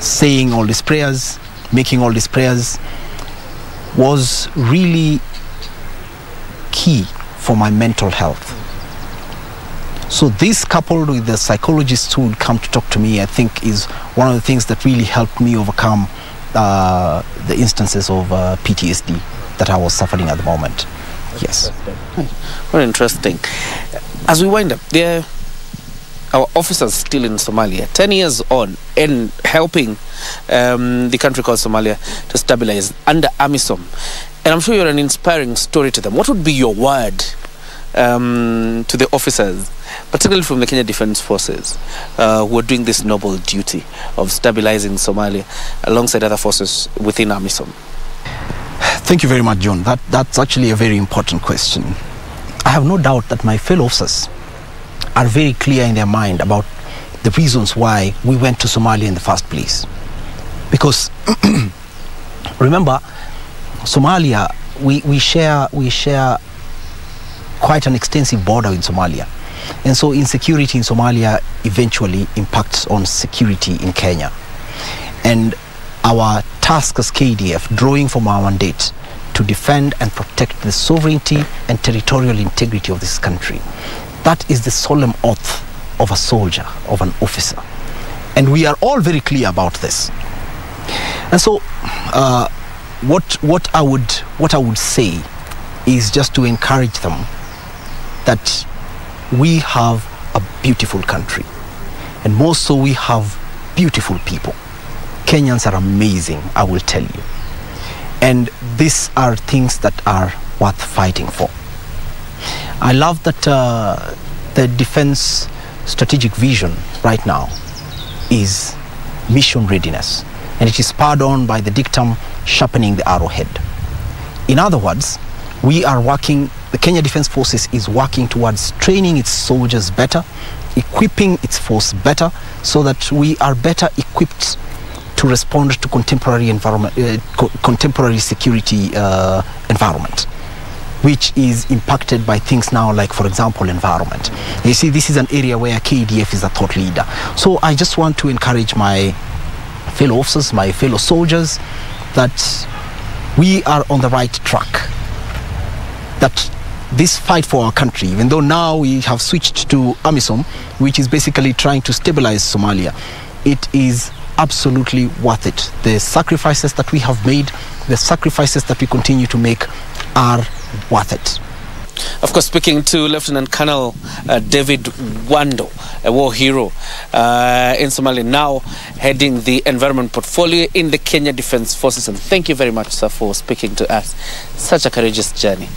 saying all these prayers, making all these prayers was really key for my mental health. So this, coupled with the psychologists who would come to talk to me, I think is one of the things that really helped me overcome uh, the instances of uh, P T S D that I was suffering at the moment. Yes. Very interesting. As we wind up, there our officers still in Somalia, ten years on, and helping um, the country called Somalia to stabilize under AMISOM. And I'm sure you're an inspiring story to them. What would be your word um, to the officers, particularly from the Kenya Defence Forces, uh, who are doing this noble duty of stabilizing Somalia alongside other forces within AMISOM? Thank you very much, John. That, that's actually a very important question. I have no doubt that my fellow officers are very clear in their mind about the reasons why we went to Somalia in the first place. Because remember, Somalia, we, we, share, we share quite an extensive border in Somalia. And so insecurity in Somalia eventually impacts on security in Kenya. And our task as K D F, drawing from our mandate, to defend and protect the sovereignty and territorial integrity of this country. That is the solemn oath of a soldier, of an officer. And we are all very clear about this. And so uh, what, what, I would, what I would say is just to encourage them that we have a beautiful country, and more so we have beautiful people. Kenyans are amazing, I will tell you. And these are things that are worth fighting for. I love that uh, the defense strategic vision right now is mission readiness, and it is spurred on by the dictum, sharpening the arrowhead. In other words, we are working, the Kenya Defense Forces is working towards training its soldiers better, equipping its force better, so that we are better equipped to respond to contemporary environment, uh, co contemporary security uh, environment, which is impacted by things now like, for example, environment. You see, this is an area where K D F is a thought leader. So I just want to encourage my fellow officers, my fellow soldiers, that we are on the right track, that this fight for our country, even though now we have switched to AMISOM, which is basically trying to stabilize Somalia, it is absolutely worth it. The sacrifices that we have made, the sacrifices that we continue to make are worth it. Of course, speaking to Lieutenant Colonel uh, David Wando, a war hero uh, in Somalia, now heading the environment portfolio in the Kenya Defense Forces. And thank you very much, sir, for speaking to us. Such a courageous journey.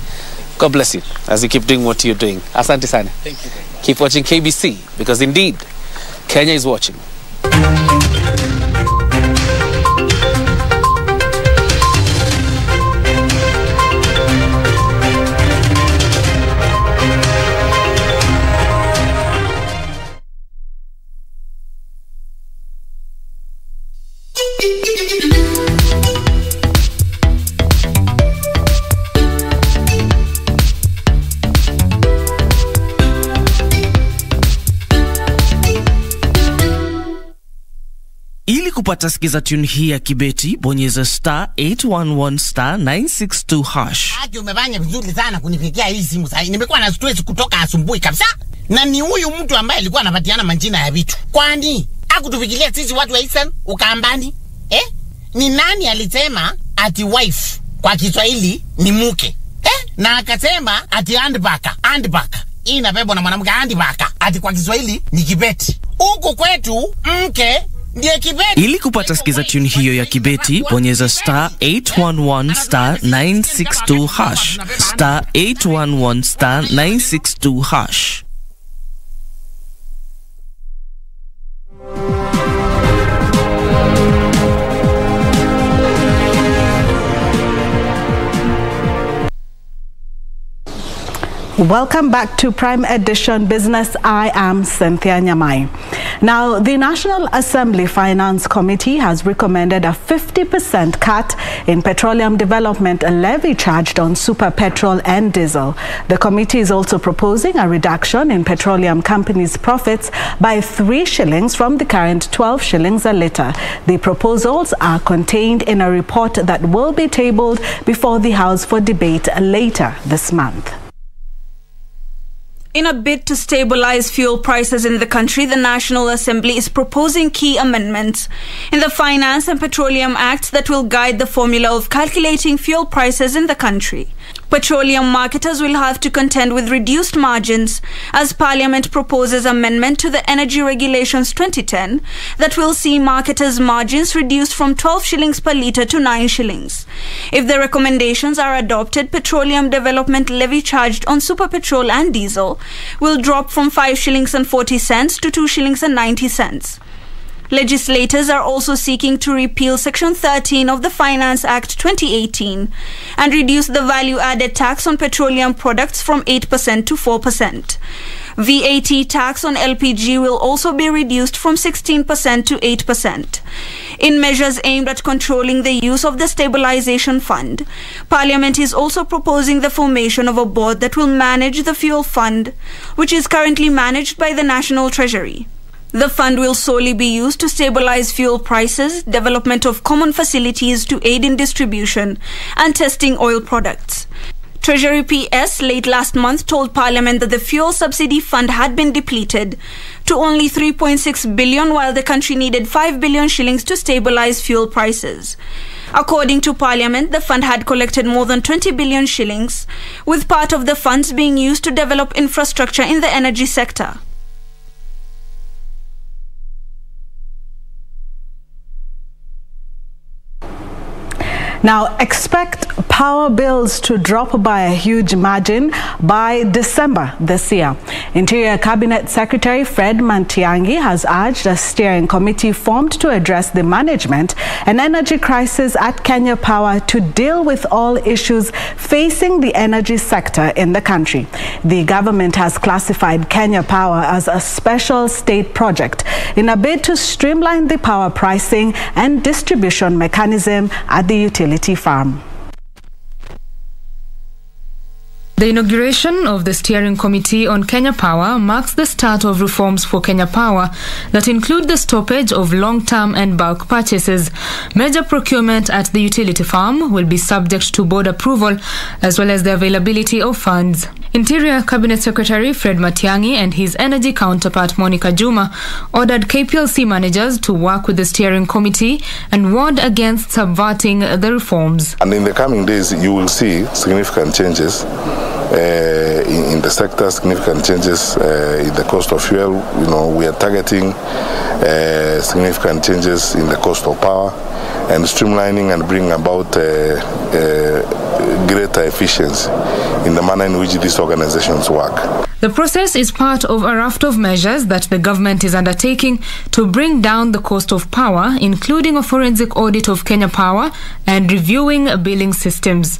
God bless you as you keep doing what you're doing. Asante sana. Thank you. Keep watching K B C, because indeed, Kenya is watching. Kupata sikiza tune hii ya Kibeti, bonyeza star eight one one star nine six two hash. Aki umefanya vizuri sana kunipikia hii simu sahi. Nimekuwa na stress kutoka asumbui kabisa. Na ni huyu mtu ambaye alikuwa anapatiana majina ya vitu. Kwani hakutufikiria sisi watu wa Iten Ukambani? Eh? Ni nani alisema ati wife kwa Kiswahili ni mke? Eh? Na akasema ati handbaka, handbaka. Hii inabebwa na mwanamke handbaka. Ati kwa Kiswahili ni Kibeti. Huko kwetu mke ili kupata sikiza tune hiyo ya Kibeti, bonyeza star eight one one star nine six two hash. star eight one one star nine six two hash. Welcome back to Prime Edition Business. I am Cynthia Nyamai. Now, the National Assembly Finance Committee has recommended a fifty percent cut in petroleum development levy charged on super petrol and diesel. The committee is also proposing a reduction in petroleum companies' profits by three shillings from the current twelve shillings a litre. The proposals are contained in a report that will be tabled before the House for debate later this month. In a bid to stabilize fuel prices in the country, the National Assembly is proposing key amendments in the Finance and Petroleum Act that will guide the formula of calculating fuel prices in the country. Petroleum marketers will have to contend with reduced margins as Parliament proposes amendment to the Energy Regulations twenty ten that will see marketers' margins reduced from twelve shillings per litre to nine shillings. If the recommendations are adopted, petroleum development levy charged on super petrol and diesel will drop from five shillings and forty cents to two shillings and ninety cents. Legislators are also seeking to repeal Section thirteen of the Finance Act twenty eighteen and reduce the value-added tax on petroleum products from eight percent to four percent. V A T tax on L P G will also be reduced from sixteen percent to eight percent. In measures aimed at controlling the use of the Stabilization Fund, Parliament is also proposing the formation of a board that will manage the Fuel Fund, which is currently managed by the National Treasury. The fund will solely be used to stabilize fuel prices, development of common facilities to aid in distribution, and testing oil products. Treasury P S late last month told Parliament that the fuel subsidy fund had been depleted to only three point six billion, while the country needed five billion shillings to stabilize fuel prices. According to Parliament, the fund had collected more than twenty billion shillings, with part of the funds being used to develop infrastructure in the energy sector. Now, expect power bills to drop by a huge margin by December this year. Interior Cabinet Secretary Fred Matiang'i has urged a steering committee formed to address the management and energy crisis at Kenya Power to deal with all issues facing the energy sector in the country. The government has classified Kenya Power as a special state project in a bid to streamline the power pricing and distribution mechanism at the utility farm. The inauguration of the steering committee on Kenya Power marks the start of reforms for Kenya Power that include the stoppage of long-term and bulk purchases. Major procurement at the utility farm will be subject to board approval, as well as the availability of funds. Interior Cabinet Secretary Fred Matiang'i and his energy counterpart Monica Juma ordered K P L C managers to work with the steering committee and warned against subverting the reforms. And in the coming days, you will see significant changes Uh, in, in the sector, significant changes uh, in the cost of fuel. You know, we are targeting uh, significant changes in the cost of power and streamlining and bringing about uh, uh, greater efficiency in the manner in which these organizations work. The process is part of a raft of measures that the government is undertaking to bring down the cost of power, including a forensic audit of Kenya Power and reviewing billing systems.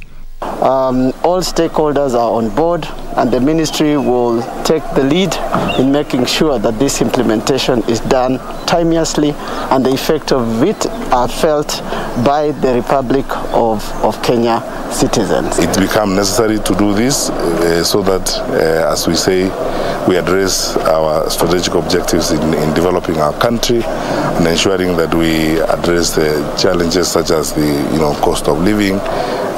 Um, all stakeholders are on board, and the ministry will take the lead in making sure that this implementation is done timeously and the effect of it are felt by the Republic of, of Kenya citizens. It becomes necessary to do this uh, so that, uh, as we say, we address our strategic objectives in, in developing our country and ensuring that we address the challenges such as the you know, cost of living,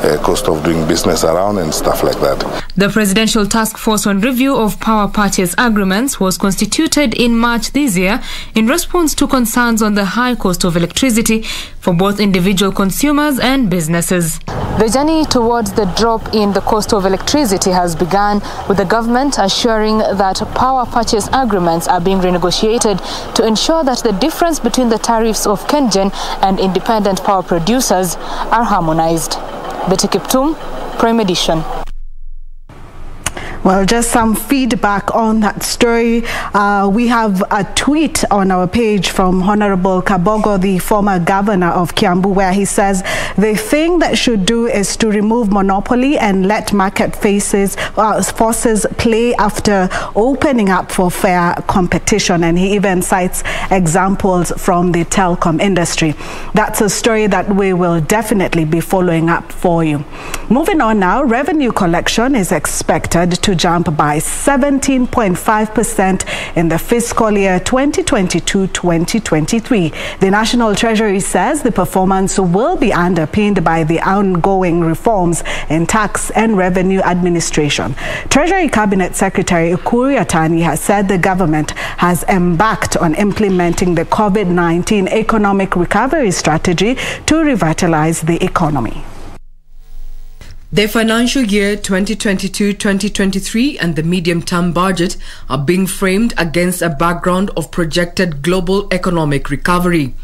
Uh, cost of doing business around and stuff like that. The Presidential Task Force on Review of Power Purchase Agreements was constituted in March this year in response to concerns on the high cost of electricity for both individual consumers and businesses. The journey towards the drop in the cost of electricity has begun, with the government assuring that power purchase agreements are being renegotiated to ensure that the difference between the tariffs of KenGen and independent power producers are harmonized. Betty Kiptum, Prime Edition. Well, just some feedback on that story. Uh, we have a tweet on our page from Honorable Kabogo, the former governor of Kiambu, where he says, the thing that should do is to remove monopoly and let market faces, uh, forces play after opening up for fair competition. And he even cites examples from the telecom industry. That's a story that we will definitely be following up for you. Moving on now, revenue collection is expected to jump by seventeen point five percent in the fiscal year twenty twenty-two twenty twenty-three. The National Treasury says the performance will be underpinned by the ongoing reforms in tax and revenue administration. Treasury Cabinet Secretary Ukuri Atani has said the government has embarked on implementing the COVID nineteen economic recovery strategy to revitalize the economy. The financial year twenty twenty-two twenty twenty-three and the medium-term budget are being framed against a background of projected global economic recovery.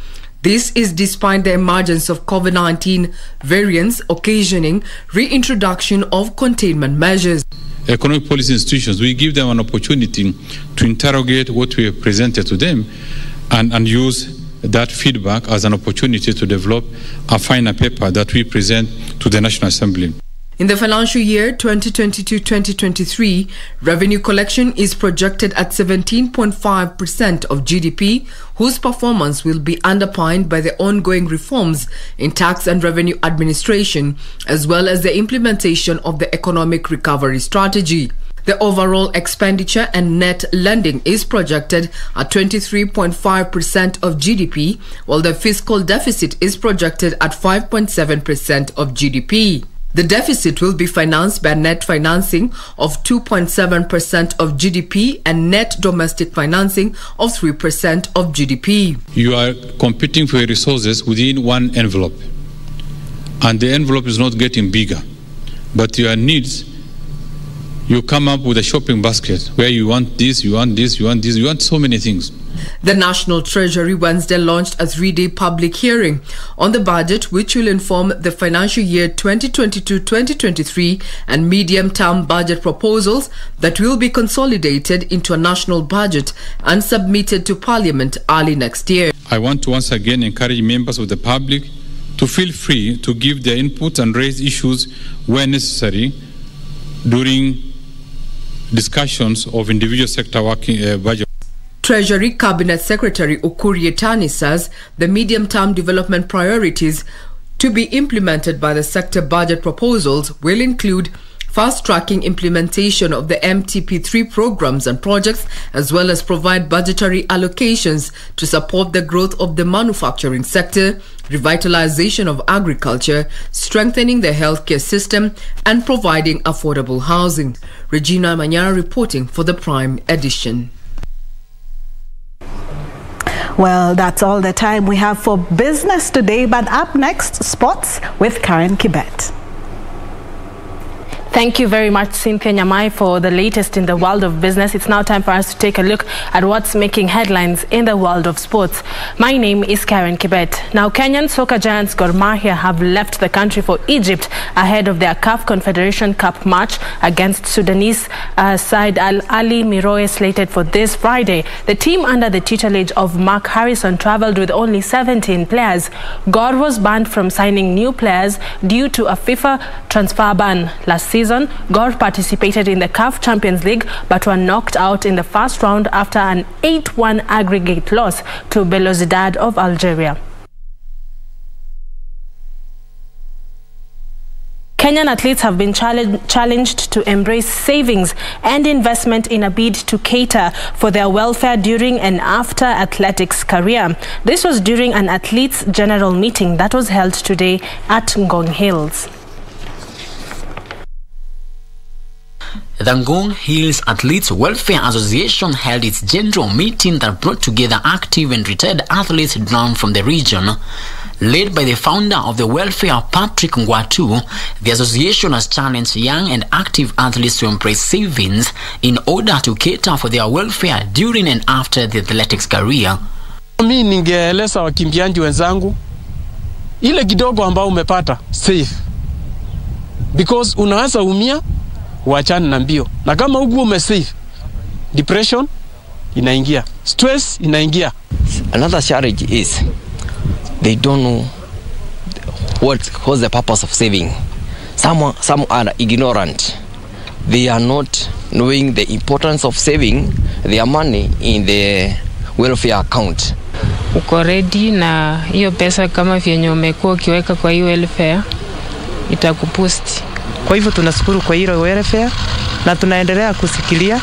This is despite the emergence of COVID nineteen variants occasioning reintroduction of containment measures. Economic policy institutions, we give them an opportunity to interrogate what we have presented to them and, and use that feedback as an opportunity to develop a finer paper that we present to the National Assembly. In the financial year twenty twenty-two twenty twenty-three, revenue collection is projected at seventeen point five percent of G D P, whose performance will be underpinned by the ongoing reforms in tax and revenue administration, as well as the implementation of the economic recovery strategy. The overall expenditure and net lending is projected at twenty-three point five percent of G D P, while the fiscal deficit is projected at five point seven percent of G D P. The deficit will be financed by net financing of two point seven percent of G D P and net domestic financing of three percent of G D P. You are competing for your resources within one envelope. and the envelope is not getting bigger, but your needs, you come up with a shopping basket where you want this, you want this, you want this, you want so many things. The National Treasury Wednesday launched a three-day public hearing on the budget, which will inform the financial year twenty twenty-two twenty twenty-three and medium-term budget proposals that will be consolidated into a national budget and submitted to Parliament early next year. I want to once again encourage members of the public to feel free to give their input and raise issues where necessary during discussions of individual sector working uh, budget. Treasury Cabinet Secretary Okurie Tani says the medium-term development priorities to be implemented by the sector budget proposals will include fast-tracking implementation of the M T P three programs and projects, as well as provide budgetary allocations to support the growth of the manufacturing sector, revitalization of agriculture, strengthening the healthcare system, and providing affordable housing. Regina Manyara reporting for the Prime Edition. Well, that's all the time we have for business today, but up next, sports with Karen Kibet. Thank you very much, Cynthia Nyamai, for the latest in the world of business. It's now time for us to take a look at what's making headlines in the world of sports. My name is Karen Kibet. Now, Kenyan soccer giants Gor Mahia have left the country for Egypt ahead of their C A F Confederation Cup match against Sudanese uh, side Al Ahly Miroe, slated for this Friday. The team under the tutelage of Mark Harrison travelled with only seventeen players. Gor was banned from signing new players due to a FIFA transfer ban last season. Season, Gor participated in the C A F Champions League but were knocked out in the first round after an eight one aggregate loss to Belouizdad of Algeria. Kenyan athletes have been challenged to embrace savings and investment in a bid to cater for their welfare during and after athletics career. This was during an athletes' general meeting that was held today at Ngong Hills. The Ngong Hills Athletes Welfare Association held its general meeting that brought together active and retired athletes drawn from the region. Led by the founder of the welfare, Patrick Ngwatu, the association has challenged young and active athletes to embrace savings in order to cater for their welfare during and after the athletics career. Mimi ningeeleza wakimbiaji wenzangu ile kidogo ambao umepata save, because unaweza umia wachana na mbio, na kama huku umesave, depression inaingia, stress inaingia. Another challenge is they don't know what was the purpose of saving. Some some are ignorant. They are not knowing the importance of saving their money in the welfare account. Uko ready na hiyo pesa kama vyenye umekuwa ukiweka kwa hiyo welfare itakupusti. Kwa hivyo tunashukuru kwa hilo welfare na tunaendelea kusikilia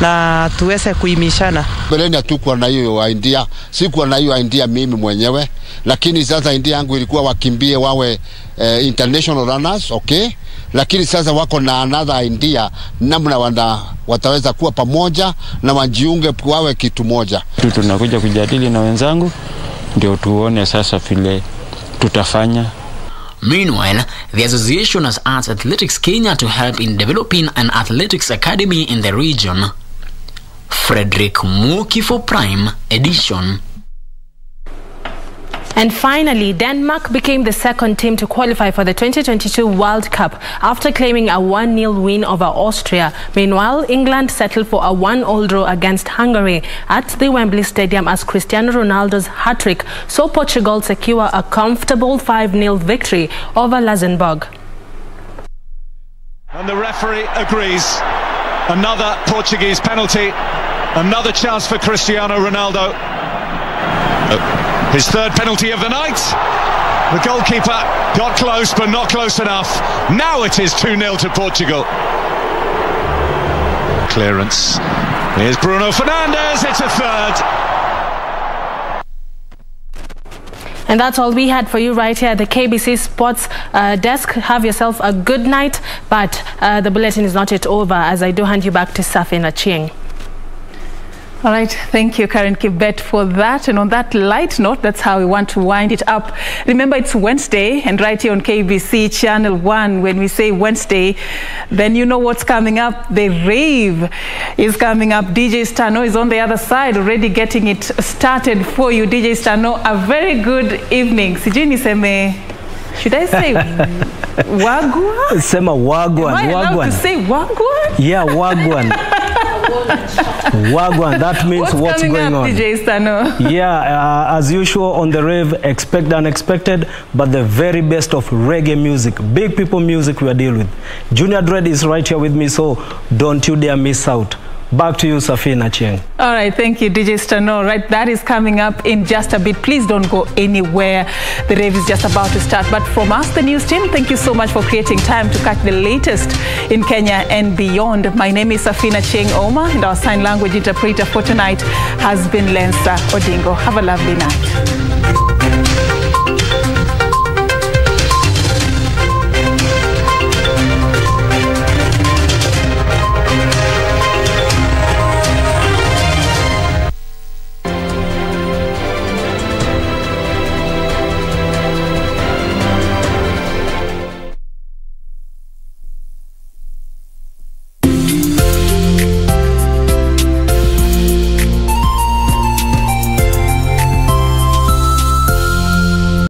na tuweze kuhimishana. Mbeleni hatukuwa na hiyo idea, sikuwa na hiyo idea mimi mwenyewe, lakini sasa idea yangu ilikuwa wakimbie wawe eh, international runners, okay? Lakini sasa wako na another idea namna wanda wataweza kuwa pamoja na wajiunge wawe kitu moja. Tunakuja kujadili na wenzangu ndio tuone sasa vile tutafanya. Meanwhile, the association has asked Athletics Kenya to help in developing an athletics academy in the region. Frederick Muki for Prime Edition. And finally, Denmark became the second team to qualify for the twenty twenty-two World Cup after claiming a one nil win over Austria. Meanwhile, England settled for a one all draw against Hungary at the Wembley Stadium as Cristiano Ronaldo's hat-trick saw Portugal secure a comfortable five nil victory over Luxembourg. And the referee agrees. Another Portuguese penalty. Another chance for Cristiano Ronaldo. Oh. His third penalty of the night. The goalkeeper got close, but not close enough. Now it is two nil to Portugal. Clearance. Here's Bruno Fernandes. It's a third. And that's all we had for you right here at the K B C Sports uh, Desk. Have yourself a good night, but uh, the bulletin is not yet over, as I do hand you back to Serfine Achieng'. All right, thank you, Karen Kibet, for that. And on that light note, that's how we want to wind it up. Remember, it's Wednesday, and right here on K B C Channel one, when we say Wednesday, then you know what's coming up. The rave is coming up. D J Stano is on the other side, already getting it started for you. D J Stano, a very good evening. Sijui niseme... Should I say wagwan? Sema wagwan. Am I allowed wagwan. to say wagwan? Yeah, wagwan. Wagwan, that means what's, what's going up, on. D J Stano? Yeah, uh, as usual on the rave, expect the unexpected, but the very best of reggae music, big people music we are dealing with. Junior Dredd is right here with me, so don't you dare miss out. Back to you, Serfine Achieng'. All right, thank you, D J Stano. Right, that is coming up in just a bit. Please don't go anywhere. The rave is just about to start. But from us, the news team, thank you so much for creating time to catch the latest in Kenya and beyond. My name is Serfine Achieng' Oma, and our sign language interpreter for tonight has been Lensa Odingo. Have a lovely night.